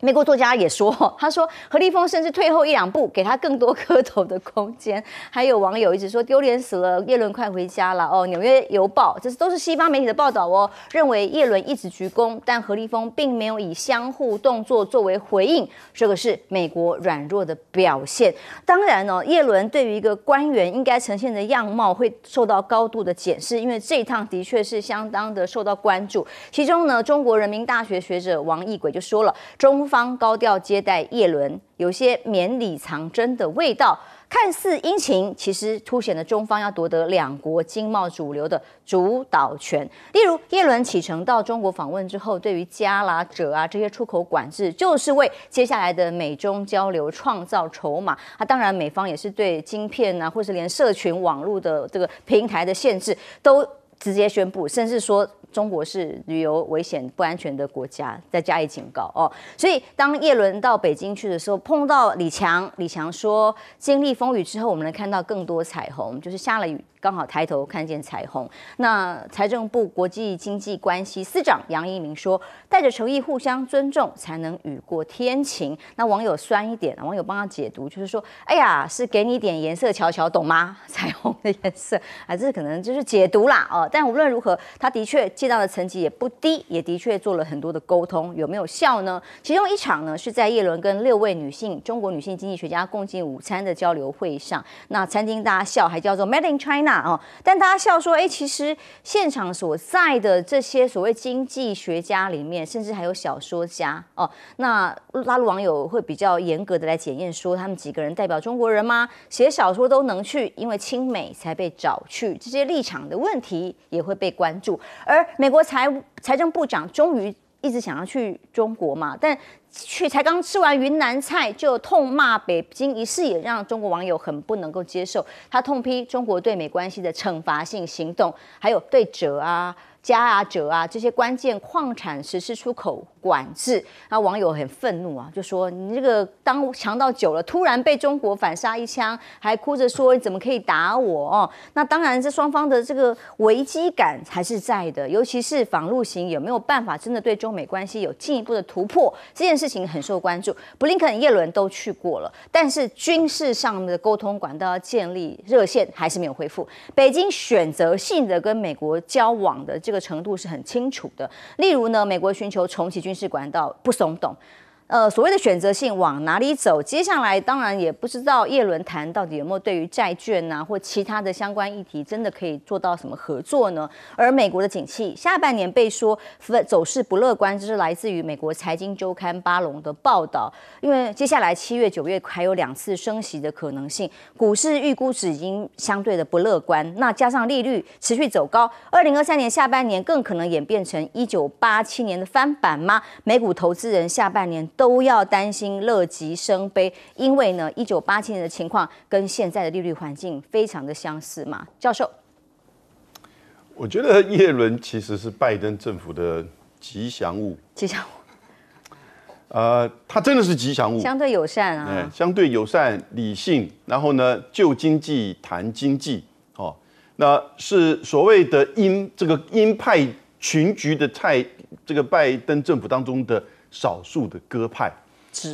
美国作家也说，他说何立峰甚至退后一两步，给他更多磕头的空间。还有网友一直说丢脸死了，叶伦快回家了哦。《纽约邮报》这都是西方媒体的报道哦，认为叶伦一直鞠躬，但何立峰并没有以相互动作作为回应，这个是美国软弱的表现。当然哦，叶伦对于一个官员应该呈现的样貌会受到高度的检视，因为这一趟的确是相当的受到关注。其中呢，中国人民大学学者王毅轨就说了，中方方高调接待叶伦，有些绵里藏针的味道，看似殷勤，其实凸显了中方要夺得两国经贸主流的主导权。例如，叶伦启程到中国访问之后，对于加啦、锗啊这些出口管制，就是为接下来的美中交流创造筹码。啊，当然，美方也是对晶片啊，或是连社群网络的这个平台的限制都直接宣布，甚至说中国是旅游危险不安全的国家，再加以警告哦。所以当叶伦到北京去的时候，碰到李强，李强说，经历风雨之后，我们能看到更多彩虹，就是下了雨刚好抬头看见彩虹。那财政部国际经济关系司长杨一鸣说，带着诚意，互相尊重，才能雨过天晴。那网友酸一点，网友帮他解读，就是说，哎呀，是给你点颜色瞧瞧，懂吗？彩虹的颜色啊，这可能就是解读啦哦。但无论如何，他的确接到的层级也不低，也的确做了很多的沟通，有没有效呢？其中一场呢是在叶伦跟六位女性中国女性经济学家共进午餐的交流会上，那餐厅大家笑还叫做 Made in China 哦，但大家笑说，哎，其实现场所在的这些所谓经济学家里面，甚至还有小说家哦，那大陆网友会比较严格的来检验说，他们几个人代表中国人吗？写小说都能去，因为亲美才被找去，这些立场的问题也会被关注。而美国财财政部长终于一直想要去中国嘛，但去才刚吃完云南菜就痛骂北京一事，也让中国网友很不能够接受。他痛批中国对美关系的惩罚性行动，还有对锗啊、镓啊、锗啊这些关键矿产实施出口管制。那网友很愤怒啊，就说你这个当强盗久了，突然被中国反杀一枪，还哭着说你怎么可以打我哦？那当然，这双方的这个危机感还是在的，尤其是访陆行有没有办法真的对中美关系有进一步的突破这件事。事情很受关注，布林肯、耶伦都去过了，但是军事上的沟通管道要建立热线还是没有恢复。北京选择性的跟美国交往的这个程度是很清楚的，例如呢，美国寻求重启军事管道不松动。呃，所谓的选择性往哪里走？接下来当然也不知道叶伦谈到底有没有对于债券啊或其他的相关议题，真的可以做到什么合作呢？而美国的景气下半年被说走势不乐观，这是来自于美国财经周刊巴龙的报道。因为接下来七月、九月还有两次升息的可能性，股市预估值已经相对的不乐观。那加上利率持续走高，二零二三年下半年更可能演变成一九八七年的翻版吗？美股投资人下半年都要担心乐极生悲，因为呢，一九八七年的情况跟现在的利率环境非常的相似嘛。教授，我觉得耶伦其实是拜登政府的吉祥物。吉祥物，呃，他真的是吉祥物，相对友善啊，嗯、相对友善、理性，然后呢，就经济谈经济，哦，那是所谓的鹰这个鹰派群局的蔡这个拜登政府当中的。少数的鸽派，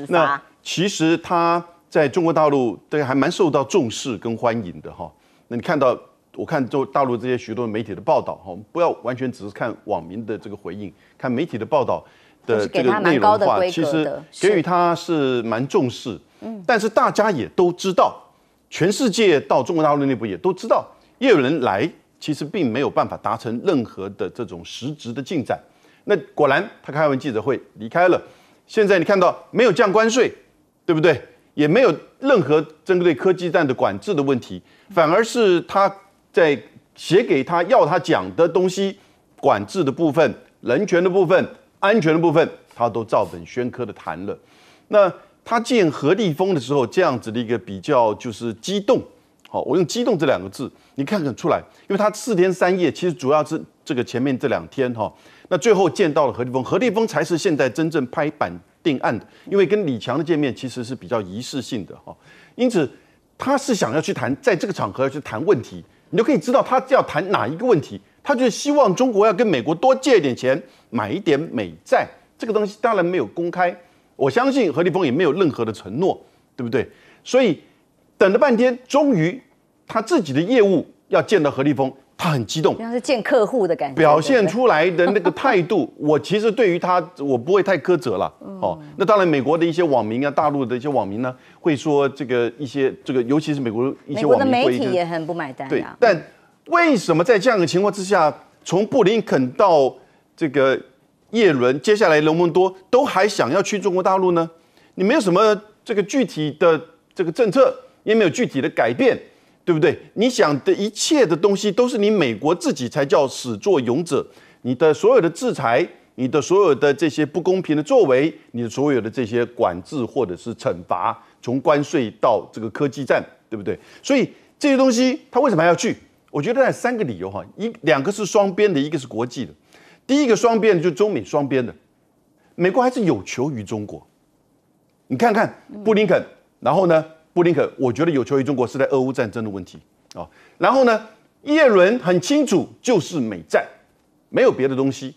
那其实他在中国大陆对还蛮受到重视跟欢迎的哈。那你看到，我看就大陆这些许多媒体的报道哈，不要完全只是看网民的这个回应，看媒体的报道的这个内容化，其实给予他是蛮重视。嗯，但是大家也都知道，全世界到中国大陆内部也都知道，也有人来，其实并没有办法达成任何的这种实质的进展。那果然，他开完记者会离开了。现在你看到没有降关税，对不对？也没有任何针对科技战的管制的问题，反而是他在写给他要他讲的东西，管制的部分、人权的部分、安全的部分，他都照本宣科的谈了。那他见何立峰的时候，这样子的一个比较就是激动。好，我用激动这两个字，你看得出来，因为他四天三夜，其实主要是这个前面这两天哈。那最后见到了何立峰，何立峰才是现在真正拍板定案的，因为跟李强的见面其实是比较仪式性的哈，因此他是想要去谈，在这个场合去谈问题，你就可以知道他要谈哪一个问题，他就是希望中国要跟美国多借一点钱，买一点美债，这个东西当然没有公开，我相信何立峰也没有任何的承诺，对不对？所以等了半天，终于他自己的业务要见到何立峰。他很激动，像是见客户的感觉，表现出来的那个态度，我其实对于他，我不会太苛责了。哦，那当然，美国的一些网民啊，大陆的一些网民呢，会说这个一些这个，尤其是美国一些网民，美国的媒体也很不买单、啊。对，但为什么在这样的情况之下，从布林肯到这个耶伦，接下来罗蒙多都还想要去中国大陆呢？你没有什么这个具体的这个政策，也没有具体的改变。对不对？你想的一切的东西都是你美国自己才叫始作俑者，你的所有的制裁，你的所有的这些不公平的作为，你的所有的这些管制或者是惩罚，从关税到这个科技战，对不对？所以这些东西他为什么还要去？我觉得有三个理由哈，一两个是双边的，一个是国际的。第一个双边的就是中美双边的，美国还是有求于中国。你看看布林肯，然后呢？布林肯，我觉得有求于中国是在俄乌战争的问题啊、哦。然后呢，叶伦很清楚就是美债，没有别的东西。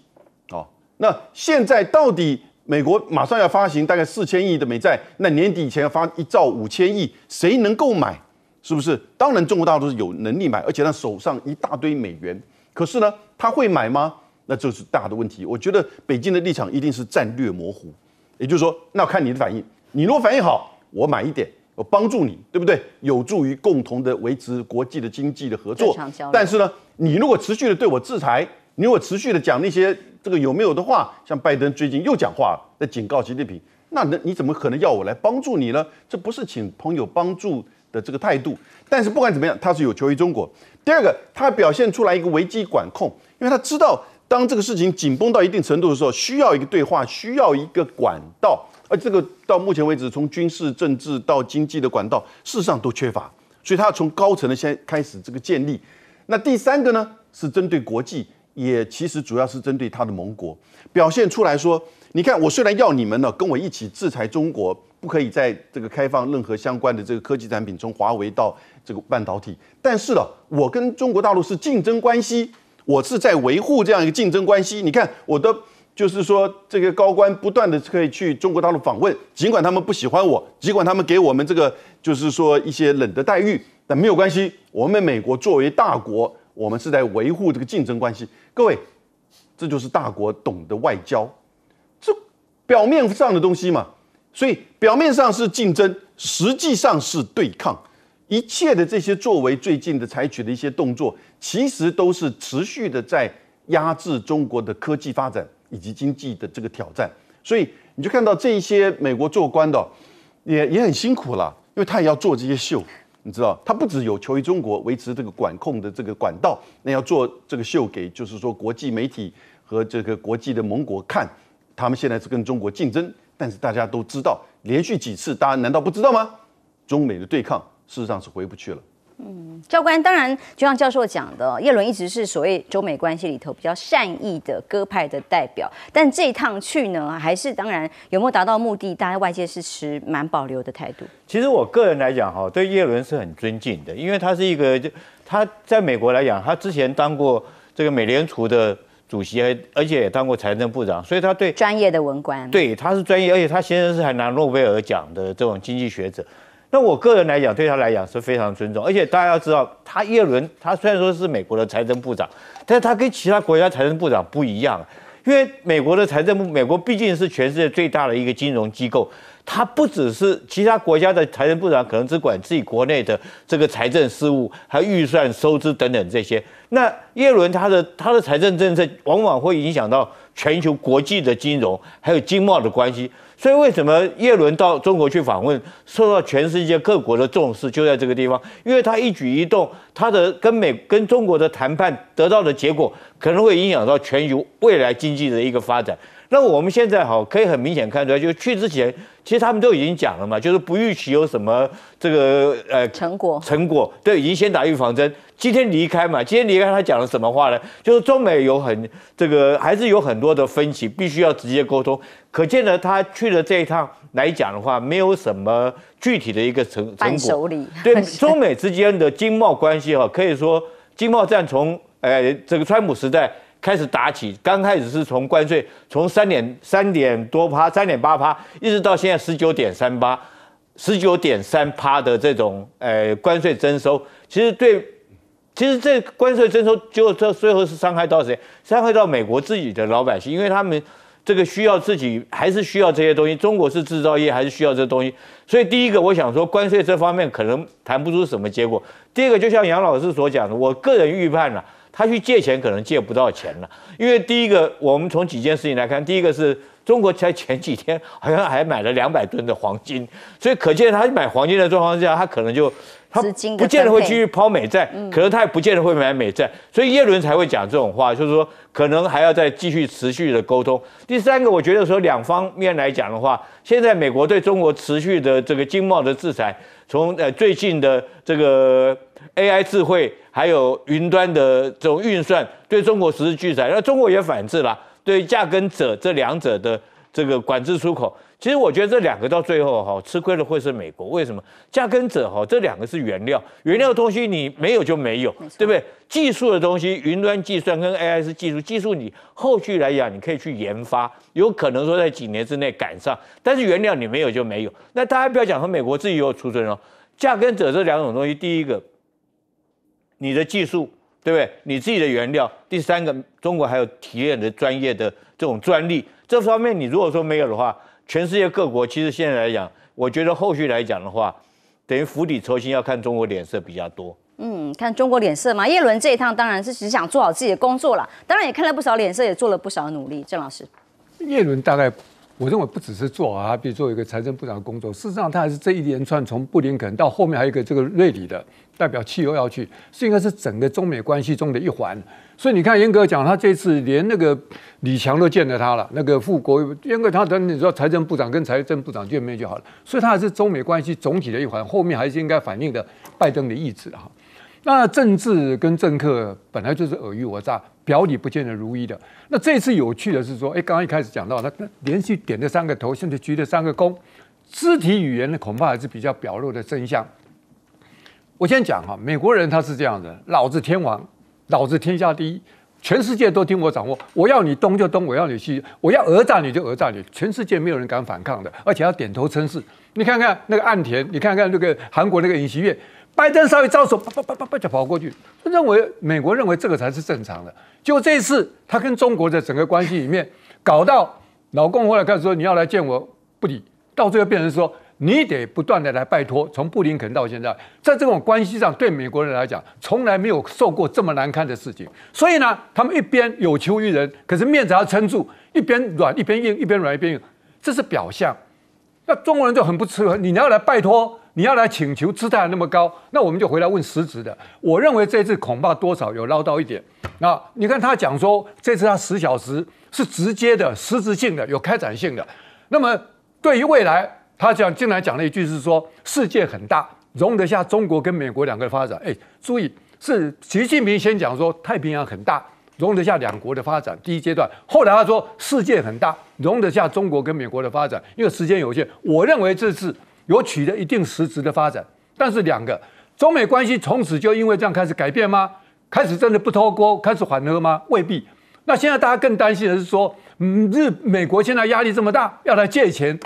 哦，那现在到底美国马上要发行大概四千亿的美债，那年底以前要发一兆五千亿，谁能够买？是不是？当然，中国大陆是有能力买，而且他手上一大堆美元。可是呢，他会买吗？那就是大的问题。我觉得北京的立场一定是战略模糊，也就是说，那我看你的反应。你如果反应好，我买一点，我帮助你，对不对？有助于共同的维持国际的经济的合作。但是呢，你如果持续的对我制裁，你如果持续的讲那些这个有没有的话，像拜登最近又讲话了，在警告习近平，那你怎么可能要我来帮助你呢？这不是请朋友帮助的这个态度，但是不管怎么样，他是有求于中国。第二个，他表现出来一个危机管控，因为他知道当这个事情紧绷到一定程度的时候，需要一个对话，需要一个管道，而这个到目前为止，从军事、政治到经济的管道，事实上都缺乏，所以他从高层的先开始这个建立。那第三个呢，是针对国际，也其实主要是针对他的盟国，表现出来说，你看我虽然要你们呢跟我一起制裁中国。不可以在这个开放任何相关的这个科技产品，从华为到这个半导体。但是呢，我跟中国大陆是竞争关系，我是在维护这样一个竞争关系。你看，我的就是说，这个高官不断的可以去中国大陆访问，尽管他们不喜欢我，尽管他们给我们这个就是说一些冷的待遇，但没有关系。我们美国作为大国，我们是在维护这个竞争关系。各位，这就是大国懂得外交，这表面上的东西嘛。所以表面上是竞争，实际上是对抗。一切的这些作为，最近的采取的一些动作，其实都是持续的在压制中国的科技发展以及经济的这个挑战。所以你就看到这一些美国做官的也也很辛苦啦，因为他也要做这些秀，你知道，他不只有求于中国维持这个管控的这个管道，那要做这个秀给就是说国际媒体和这个国际的盟国看，他们现在是跟中国竞争。但是大家都知道，连续几次，大家难道不知道吗？中美的对抗事实上是回不去了。嗯，教官，当然就像教授讲的，叶伦一直是所谓中美关系里头比较善意的鸽派的代表，但这一趟去呢，还是当然有没有达到目的，大家外界是持蛮保留的态度。其实我个人来讲哈，对叶伦是很尊敬的，因为他是一个他在美国来讲，他之前当过这个美联储的主席，而且也当过财政部长，所以他对专业的文官，对他是专业，而且他先生是还拿诺贝尔奖的这种经济学者。那我个人来讲，对他来讲是非常尊重，而且大家要知道，他耶伦，他虽然说是美国的财政部长，但是他跟其他国家财政部长不一样，因为美国的财政部，美国毕竟是全世界最大的一个金融机构，他不只是其他国家的财政部长可能只管自己国内的这个财政事务，还有预算收支等等这些。那耶伦他的他的财政政策往往会影响到全球国际的金融还有经贸的关系，所以为什么耶伦到中国去访问受到全世界各国的重视，就在这个地方，因为他一举一动，他的跟美跟中国的谈判得到的结果可能会影响到全球未来经济的一个发展。那我们现在好可以很明显看出来，就是去之前其实他们都已经讲了嘛，就是不预期有什么这个呃成果成果，对，已经先打预防针。今天离开嘛，今天离开他讲了什么话呢？就是中美有很这个还是有很多的分歧，必须要直接沟通。可见呢，他去了这一趟来讲的话，没有什么具体的一个成成果。对，中美之间的经贸关系哈，可以说经贸战从呃这个川普时代开始打起，刚开始是从关税，从三点三点多趴、三点八趴，一直到现在十九点三八、十九点三趴的这种呃关税征收。其实对，其实这关税征收，就这最后是伤害到谁？伤害到美国自己的老百姓，因为他们这个需要自己还是需要这些东西。中国是制造业，还是需要这东西。所以第一个，我想说关税这方面可能谈不出什么结果。第二个，就像杨老师所讲的，我个人预判了、啊。他去借钱可能借不到钱了，因为第一个，我们从几件事情来看，第一个是中国才前几天好像还买了两百吨的黄金，所以可见他买黄金的状况下，他可能就他不见得会继续抛美债，可能他也不见得会买美债，所以耶伦才会讲这种话，就是说可能还要再继续持续的沟通。第三个，我觉得说两方面来讲的话，现在美国对中国持续的这个经贸的制裁，从呃最近的这个 A I 智慧。还有云端的这种运算对中国实施制裁，那中国也反制了，对价跟者这两者的这个管制出口。其实我觉得这两个到最后哈，吃亏的会是美国。为什么？价跟者哈，这两个是原料，原料的东西你没有就没有，没错，对不对？技术的东西，云端计算跟 A I 是技术，技术你后续来讲你可以去研发，有可能说在几年之内赶上，但是原料你没有就没有。那大家不要讲和美国自己有储存哦，价跟者这两种东西，第一个，你的技术。 对不对？你自己的原料。第三个，中国还有体验的专业的这种专利，这方面你如果说没有的话，全世界各国其实现在来讲，我觉得后续来讲的话，等于釜底抽薪，要看中国脸色比较多。嗯，看中国脸色嘛。叶伦这一趟当然是只想做好自己的工作啦，当然也看了不少脸色，也做了不少努力。郑老师，叶伦大概我认为不只是做啊，比如做一个财政部长的工作，事实上他还是这一连串从布林肯到后面还有一个这个瑞里的。 代表汽油要去，是应该是整个中美关系中的一环。所以你看，严格讲，他这次连那个李强都见了他了，那个副国，严格他等你知道财政部长跟财政部长见面就好了。所以他还是中美关系总体的一环，后面还是应该反映的拜登的意志哈。那政治跟政客本来就是尔虞我诈，表里不见得如一的。那这次有趣的是说，哎，刚刚一开始讲到，他连续点了三个头，甚至鞠了三个躬，肢体语言呢，恐怕还是比较表露的真相。 我先讲哈，美国人他是这样的，老子天王，老子天下第一，全世界都听我掌握，我要你东就东，我要你西，我要讹诈你就讹诈你，全世界没有人敢反抗的，而且要点头称是。你看看那个岸田，你看看那个韩国那个尹锡悦，拜登稍微招手，叭叭叭叭叭就跑过去，认为美国认为这个才是正常的。就这一次，他跟中国的整个关系里面，搞到老共后来开始说你要来见我不理，到最后变成说。 你得不断的来拜托，从布林肯到现在，在这种关系上，对美国人来讲，从来没有受过这么难堪的事情。所以呢，他们一边有求于人，可是面子要撑住，一边软一边硬，一边软一边硬，这是表象。那中国人就很不吃你要来拜托，你要来请求，姿态那么高，那我们就回来问实质的。我认为这次恐怕多少有捞到一点。那你看他讲说，这次他十小时是直接的、实质性的、有开展性的。那么对于未来。 他讲进来讲了一句是说，世界很大，容得下中国跟美国两个的发展。哎，注意是习近平先讲说太平洋很大，容得下两国的发展。第一阶段，后来他说世界很大，容得下中国跟美国的发展。因为时间有限，我认为这次有取得一定实质的发展。但是两个中美关系从此就因为这样开始改变吗？开始真的不脱钩，开始缓和吗？未必。那现在大家更担心的是说，嗯，日美国现在压力这么大，要来借钱。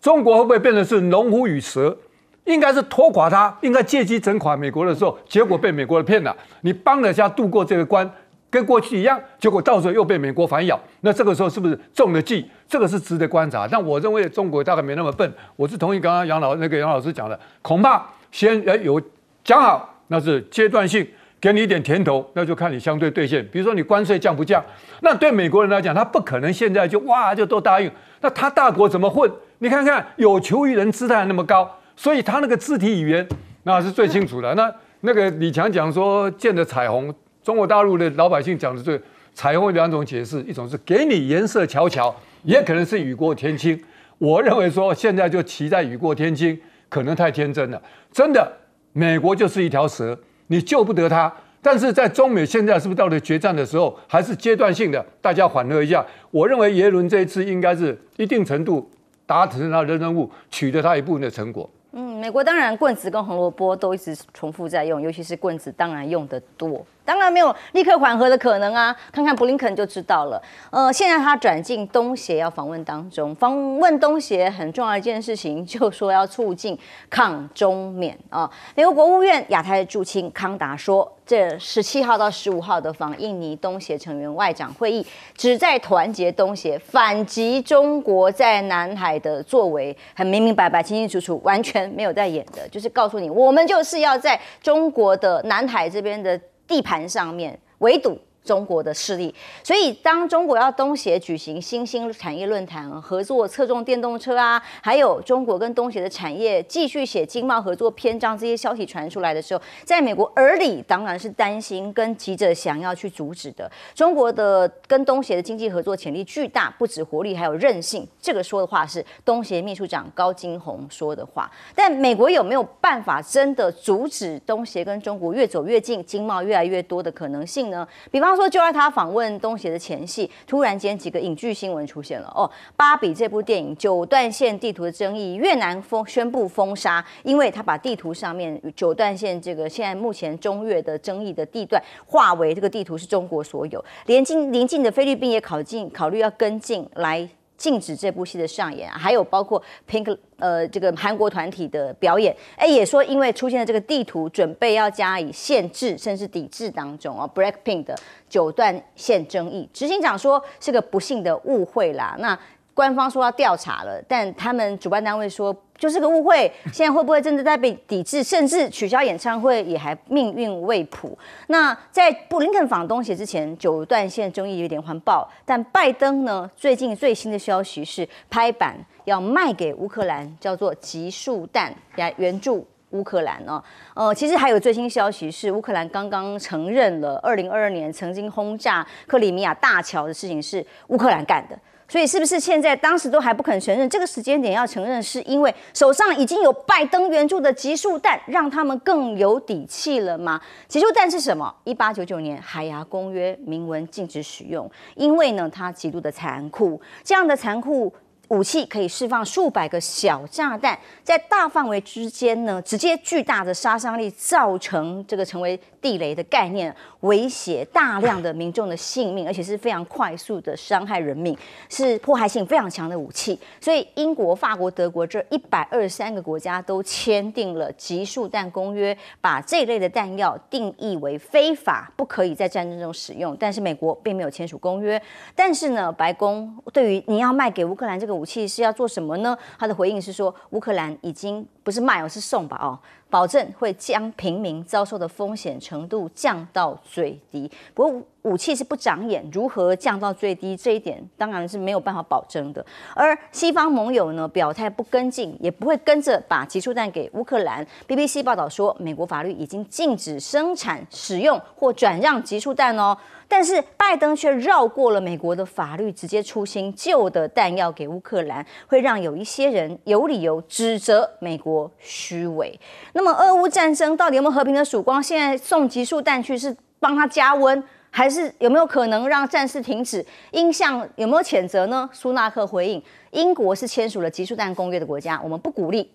中国会不会变成是龙虎与蛇？应该是拖垮它，应该借机整垮美国的时候，结果被美国骗了。你帮了下度过这个关，跟过去一样，结果到时候又被美国反咬。那这个时候是不是中了计？这个是值得观察。但我认为中国大概没那么笨。我是同意刚刚杨老那个杨老师讲的，恐怕先有讲好，那是阶段性。 给你一点甜头，那就看你相对兑现。比如说你关税降不降？那对美国人来讲，他不可能现在就哇就都答应。那他大国怎么混？你看看有求于人，姿态那么高，所以他那个肢体语言那是最清楚的。那那个李强讲说见的彩虹，中国大陆的老百姓讲的最彩虹有两种解释，一种是给你颜色瞧瞧，也可能是雨过天青。我认为说现在就期待雨过天青，可能太天真了。真的，美国就是一条蛇。 你救不得他，但是在中美现在是不是到了决战的时候，还是阶段性的，大家缓和一下。我认为耶伦这一次应该是一定程度达成他的任务，取得他一部分的成果。嗯，美国当然棍子跟红萝卜都一直重复在用，尤其是棍子当然用得多，当然没有立刻缓和的可能啊。看看布林肯就知道了。呃，现在他转进东协要访问当中，访问东协很重要的一件事情，就说要促进抗中免啊。美国国务院亚太驻青康达说，这十七号到十五号的访印尼东协成员外长会议，旨在团结东协反击中国在南海的作为，很明明白白、清清楚楚，完全。 没有在演的，就是告诉你，我们就是要在中国的南海这边的地盘上面围堵中国的势力。所以，当中国要东协举行新兴产业论坛，合作侧重电动车啊，还有中国跟东协的产业继续写经贸合作篇章，这些消息传出来的时候，在美国耳里当然是担心跟急着想要去阻止的。中国的跟东协的经济合作潜力巨大，不止活力，还有韧性。 这个说的话是东协秘书长高金鸿说的话，但美国有没有办法真的阻止东协跟中国越走越近，经贸越来越多的可能性呢？比方刚说就在他访问东协的前夕，突然间几个影剧新闻出现了哦，《芭比》这部电影九段线地图的争议，越南封宣布封杀，因为他把地图上面九段线这个现在目前中越的争议的地段划为这个地图是中国所有，连近邻近的菲律宾也考进考虑要跟进来。 禁止这部戏的上演，还有包括 Pink 呃这个韩国团体的表演，哎也说因为出现了这个地图，准备要加以限制甚至抵制当中啊、哦。Black Pink 的九段线争议，执行长说是个不幸的误会啦。那官方说要调查了，但他们主办单位说就是个误会，现在会不会真的在被抵制，甚至取消演唱会也还命运未卜。那在布林肯访东协之前，九段线争议连环爆，但拜登呢最近最新的消息是拍板要卖给乌克兰，叫做集束弹来援助。 乌克兰哦，呃，其实还有最新消息是，乌克兰刚刚承认了二零二二年曾经轰炸克里米亚大桥的事情是乌克兰干的，所以是不是现在当时都还不肯承认？这个时间点要承认，是因为手上已经有拜登援助的集束弹，让他们更有底气了吗？集束弹是什么？一八九九年海牙公约明文禁止使用，因为呢它极度的残酷，这样的残酷。 武器可以释放数百个小炸弹，在大范围之间呢，直接巨大的杀伤力，造成这个成为地雷的概念，威胁大量的民众的性命，而且是非常快速的伤害人命，是迫害性非常强的武器。所以，英国、法国、德国这一百二十三个国家都签订了《集束弹公约》，把这一类的弹药定义为非法，不可以在战争中使用。但是，美国并没有签署公约。但是呢，白宫对于你要卖给乌克兰这个。 武器是要做什么呢？他的回应是说，乌克兰已经不是卖哦，是送吧哦，保证会将平民遭受的风险程度降到最低。不过武器是不长眼，如何降到最低这一点当然是没有办法保证的。而西方盟友呢表态不跟进，也不会跟着把集束弹给乌克兰。B B C 报道说，美国法律已经禁止生产、使用或转让集束弹哦。 但是拜登却绕过了美国的法律，直接出新旧的弹药给乌克兰，会让有一些人有理由指责美国虚伪。那么，俄乌战争到底有没有和平的曙光？现在送集束弹去是帮他加温，还是有没有可能让战事停止？英向有没有谴责呢？苏纳克回应：英国是签署了集束弹公约的国家，我们不鼓励，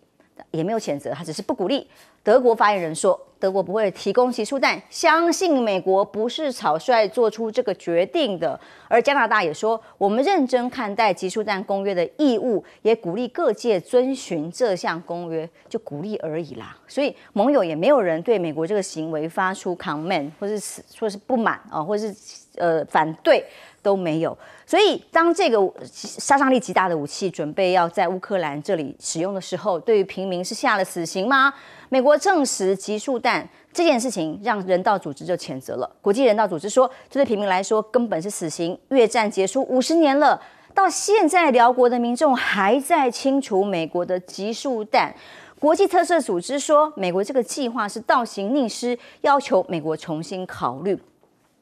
也没有谴责，他只是不鼓励。德国发言人说。 德国不会提供集束弹，相信美国不是草率做出这个决定的。而加拿大也说，我们认真看待集束弹公约的义务，也鼓励各界遵循这项公约，就鼓励而已啦。所以盟友也没有人对美国这个行为发出 comment 或是说是不满啊、哦，或是呃反对都没有。所以当这个杀伤力极大的武器准备要在乌克兰这里使用的时候，对于平民是下了死刑吗？美国证实集束弹。 但这件事情让人道组织就谴责了。国际人道组织说，这对平民来说根本是死刑。越战结束五十年了，到现在辽国的民众还在清除美国的集束弹。国际特赦组织说，美国这个计划是倒行逆施，要求美国重新考虑。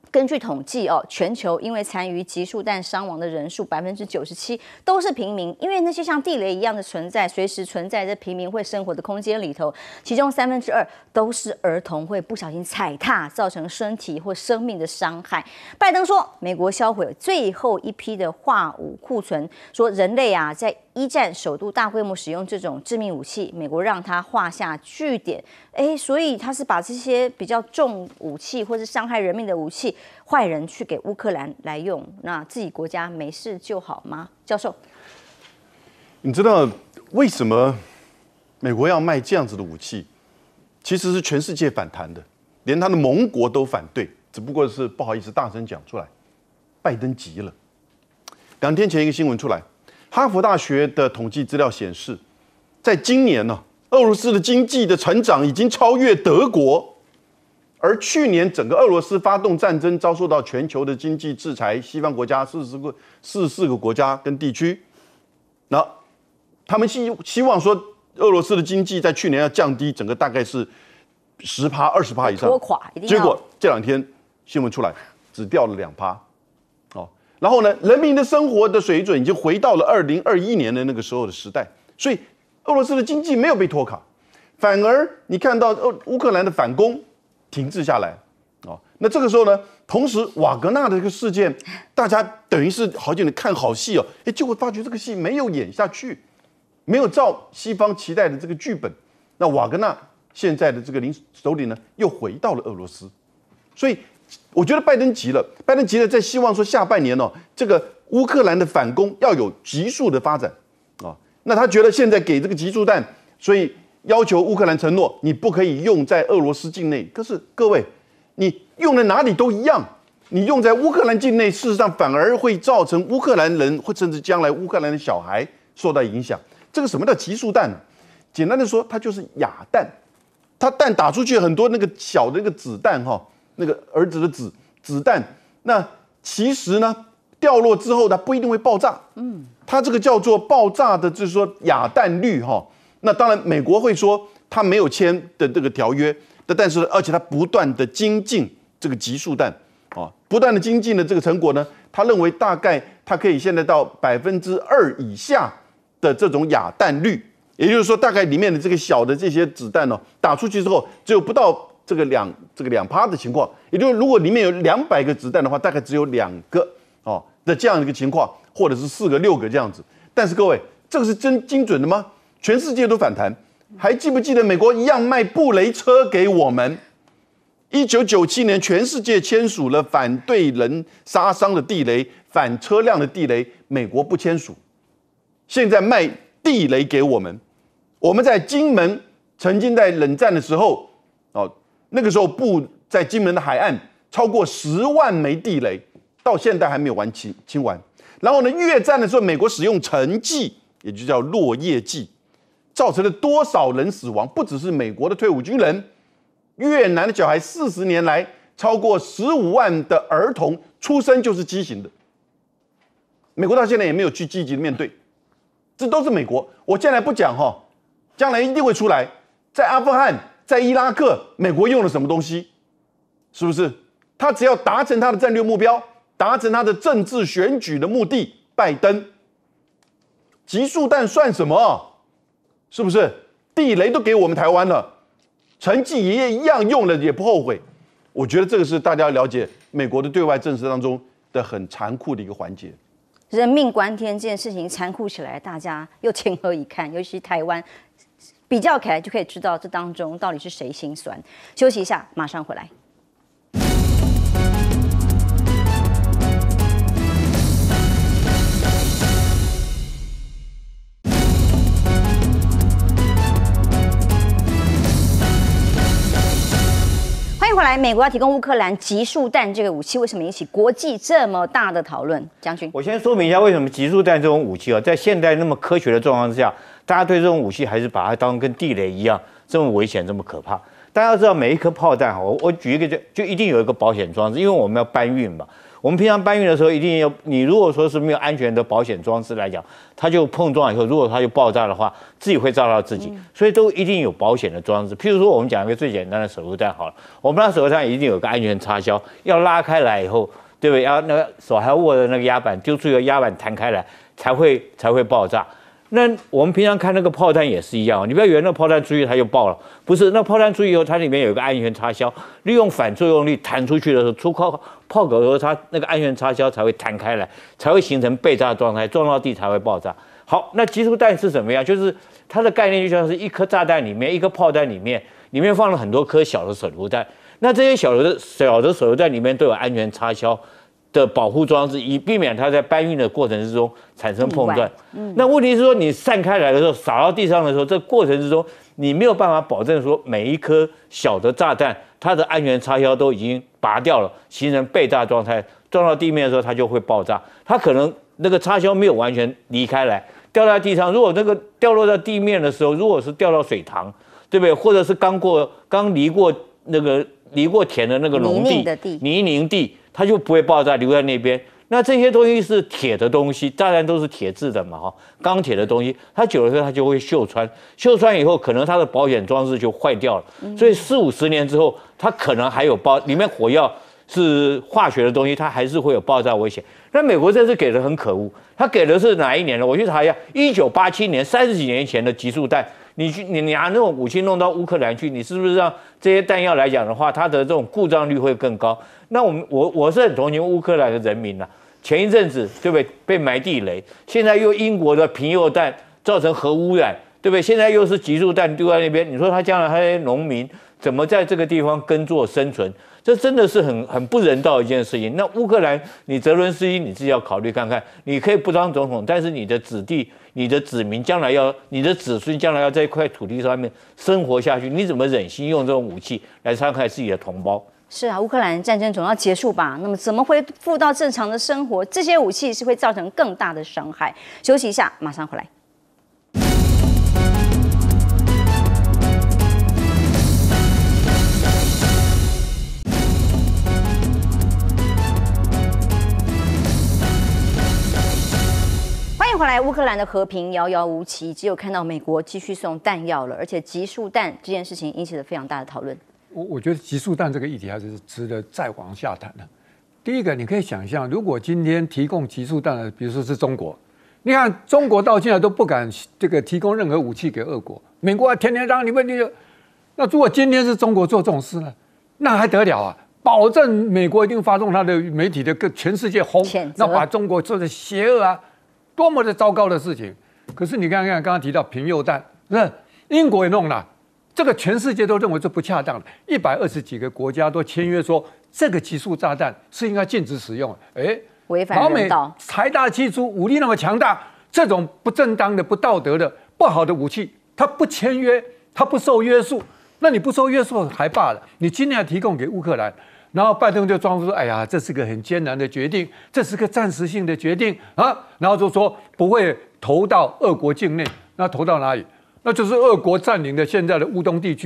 根据统计哦，全球因为参与集束弹伤亡的人数百分之九十七都是平民，因为那些像地雷一样的存在，随时存在在平民会生活的空间里头，其中三分之二都是儿童会不小心踩踏，造成身体或生命的伤害。拜登说，美国销毁最后一批的化武库存，说人类啊在。 一战首度大规模使用这种致命武器，美国让它画下句点。哎，所以他是把这些比较重武器或是伤害人命的武器，坏人去给乌克兰来用，那自己国家没事就好吗？教授，你知道为什么美国要卖这样子的武器？其实是全世界反弹的，连他的盟国都反对，只不过是不好意思大声讲出来。拜登急了，两天前一个新闻出来。 哈佛大学的统计资料显示，在今年呢、啊，俄罗斯的经济的成长已经超越德国，而去年整个俄罗斯发动战争，遭受到全球的经济制裁，西方国家四十个四十四个国家跟地区，那他们希希望说，俄罗斯的经济在去年要降低整个大概是十趴二十趴以上，拖垮，结果这两天新闻出来，只掉了两趴。 然后呢，人民的生活的水准已经回到了二零二一年的那个时候的时代，所以俄罗斯的经济没有被拖垮，反而你看到乌克兰的反攻停滞下来，哦，那这个时候呢，同时瓦格纳的这个事件，大家等于是好久的看好戏哦，哎，结果发觉这个戏没有演下去，没有照西方期待的这个剧本。那瓦格纳现在的这个领首领呢，又回到了俄罗斯，所以我觉得拜登急了，拜登急了，在希望说下半年哦，这个乌克兰的反攻要有急速的发展啊、哦。那他觉得现在给这个集束弹，所以要求乌克兰承诺你不可以用在俄罗斯境内。可是各位，你用在哪里都一样，你用在乌克兰境内，事实上反而会造成乌克兰人，或甚至将来乌克兰的小孩受到影响。这个什么叫集束弹呢？简单的说，它就是哑弹，它弹打出去很多那个小的那个子弹哈，那个儿子的子子弹，那其实呢掉落之后它不一定会爆炸，嗯，它这个叫做爆炸的，就是说哑弹率哈。那当然美国会说它没有签的这个条约。但是，而且他不断的精进这个集束弹啊，不断的精进的这个成果呢，他认为大概他可以现在到百分之二以下的这种哑弹率，也就是说，大概里面的这个小的这些子弹呢，打出去之后，只有不到这个两这个两趴的情况，也就是如果里面有两百个子弹的话，大概只有两个哦的这样一个情况，或者是四个、六个这样子。但是各位，这个是真精准的吗？全世界都反弹。还记不记得美国一样卖布雷车给我们？一九九七年，全世界签署了反对人杀伤的地雷、反车辆的地雷，美国不签署。现在卖地雷给我们。我们在金门曾经在冷战的时候，哦，那个时候布在金门的海岸超过十万枚地雷，到现在还没有完清清完。然后呢，越战的时候，美国使用沉寂，也就叫落叶剂。造成了多少人死亡？不只是美国的退伍军人，越南的小孩四十年来超过十五万的儿童出生就是畸形的。美国到现在也没有去积极的面对，这都是美国。我现在不讲哈，将来一定会出来。在阿富汗，在伊拉克，美国用了什么东西？是不是？他只要达成他的战略目标，达成他的政治选举的目的，拜登，集束弹算什么？是不是地雷都给我们台湾了？陈继爷爷一样用了也不后悔。我觉得这个是大家要了解美国的对外政策当中的很残酷的一个环节。人命关天这件事情残酷起来，大家又情何以堪？尤其台湾比较起来，就可以知道这当中到底是谁心酸。休息一下，马上回来。后来，美国要提供乌克兰集束弹这个武器，为什么引起国际这么大的讨论？将军，我先说明一下，为什么集束弹这种武器啊，在现代那么科学的状况之下，大家对这种武器还是把它当成跟地雷一样这么危险、这么可怕。大家要知道，每一颗炮弹，我我举一个就就一定有一个保险装置，因为我们要搬运嘛。我们平常搬运的时候，一定要你如果说是没有安全的保险装置来讲，它就碰撞以后，如果它就爆炸的话，自己会炸到自己，所以都一定有保险的装置。譬如说，我们讲一个最简单的手榴弹好了，我们那手榴弹一定有个安全插销，要拉开来以后，对不对？要那个手还握着那个压板，丢出去，压板弹开来才会才会爆炸。那我们平常看那个炮弹也是一样，你不要以为那炮弹出去它就爆了，不是，那炮弹出去以后，它里面有一个安全插销，利用反作用力弹出去的时候，出炮炮口的时候，它那个安全插销才会弹开来，才会形成被炸状态，撞到地才会爆炸。好，那集束弹是什么样？就是它的概念就像是一颗炸弹里面，一颗炮弹里面，里面放了很多颗小的手榴弹，那这些小的小的手榴弹里面都有安全插销的保护装置，以避免它在搬运的过程之中产生碰撞。嗯、那问题是说，你散开来的时候，撒到地上的时候，这过程之中，你没有办法保证说每一颗小的炸弹它的安全插销都已经拔掉了，形成被炸状态，撞到地面的时候它就会爆炸。它可能那个插销没有完全离开来，掉在地上。如果那个掉落到地面的时候，如果是掉到水塘，对不对？或者是刚过刚离过那个离过田的那个农地、泥泞地。它就不会爆炸，留在那边。那这些东西是铁的东西，炸弹都是铁制的嘛，哈，钢铁的东西，它久了之后它就会锈穿，锈穿以后可能它的保险装置就坏掉了。所以四五十年之后，它可能还有爆，里面火药是化学的东西，它还是会有爆炸危险。那美国这次给的很可恶，它给的是哪一年呢？我去查一下，一九八七年，三十几年前的集束弹，你去你拿那种武器弄到乌克兰去，你是不是让这些弹药来讲的话，它的这种故障率会更高？那我们我我是很同情乌克兰的人民啊。前一阵子对不对被埋地雷，现在又英国的贫铀弹造成核污染，对不对？现在又是集束弹丢在那边，你说他将来他些农民怎么在这个地方耕作生存？这真的是很很不人道的一件事情。那乌克兰，你泽伦斯基你自己要考虑看看，你可以不当总统，但是你的子弟、你的子民将来要、你的子孙将来要在一块土地上面生活下去，你怎么忍心用这种武器来伤害自己的同胞？是啊，乌克兰战争总要结束吧？那么怎么恢复到正常的生活？这些武器是会造成更大的伤害。休息一下，马上回来。后来乌克兰的和平遥遥无期，只有看到美国继续送弹药了，而且集束弹这件事情引起了非常大的讨论。我我觉得集束弹这个议题还是值得再往下谈的。第一个，你可以想象，如果今天提供集束弹的，比如说是中国，你看中国到现在都不敢这个提供任何武器给俄国，美国还天天让你们就，那如果今天是中国做这种事呢，那还得了啊？保证美国一定发动他的媒体的各全世界轰，那把中国做的邪恶啊！多么的糟糕的事情！可是你看看刚刚提到贫铀弹，那英国也弄了，这个全世界都认为这不恰当的，一百二十几个国家都签约说这个集束炸弹是应该禁止使用的。哎，违反人道。老美财大气粗，武力那么强大，这种不正当的、不道德的、不好的武器，它不签约，它不受约束。那你不受约束还罢了，你今天提供给乌克兰。然后拜登就装作说：“哎呀，这是个很艰难的决定，这是个暂时性的决定啊。”然后就说不会投到俄国境内，那投到哪里？那就是俄国占领的现在的乌东地区。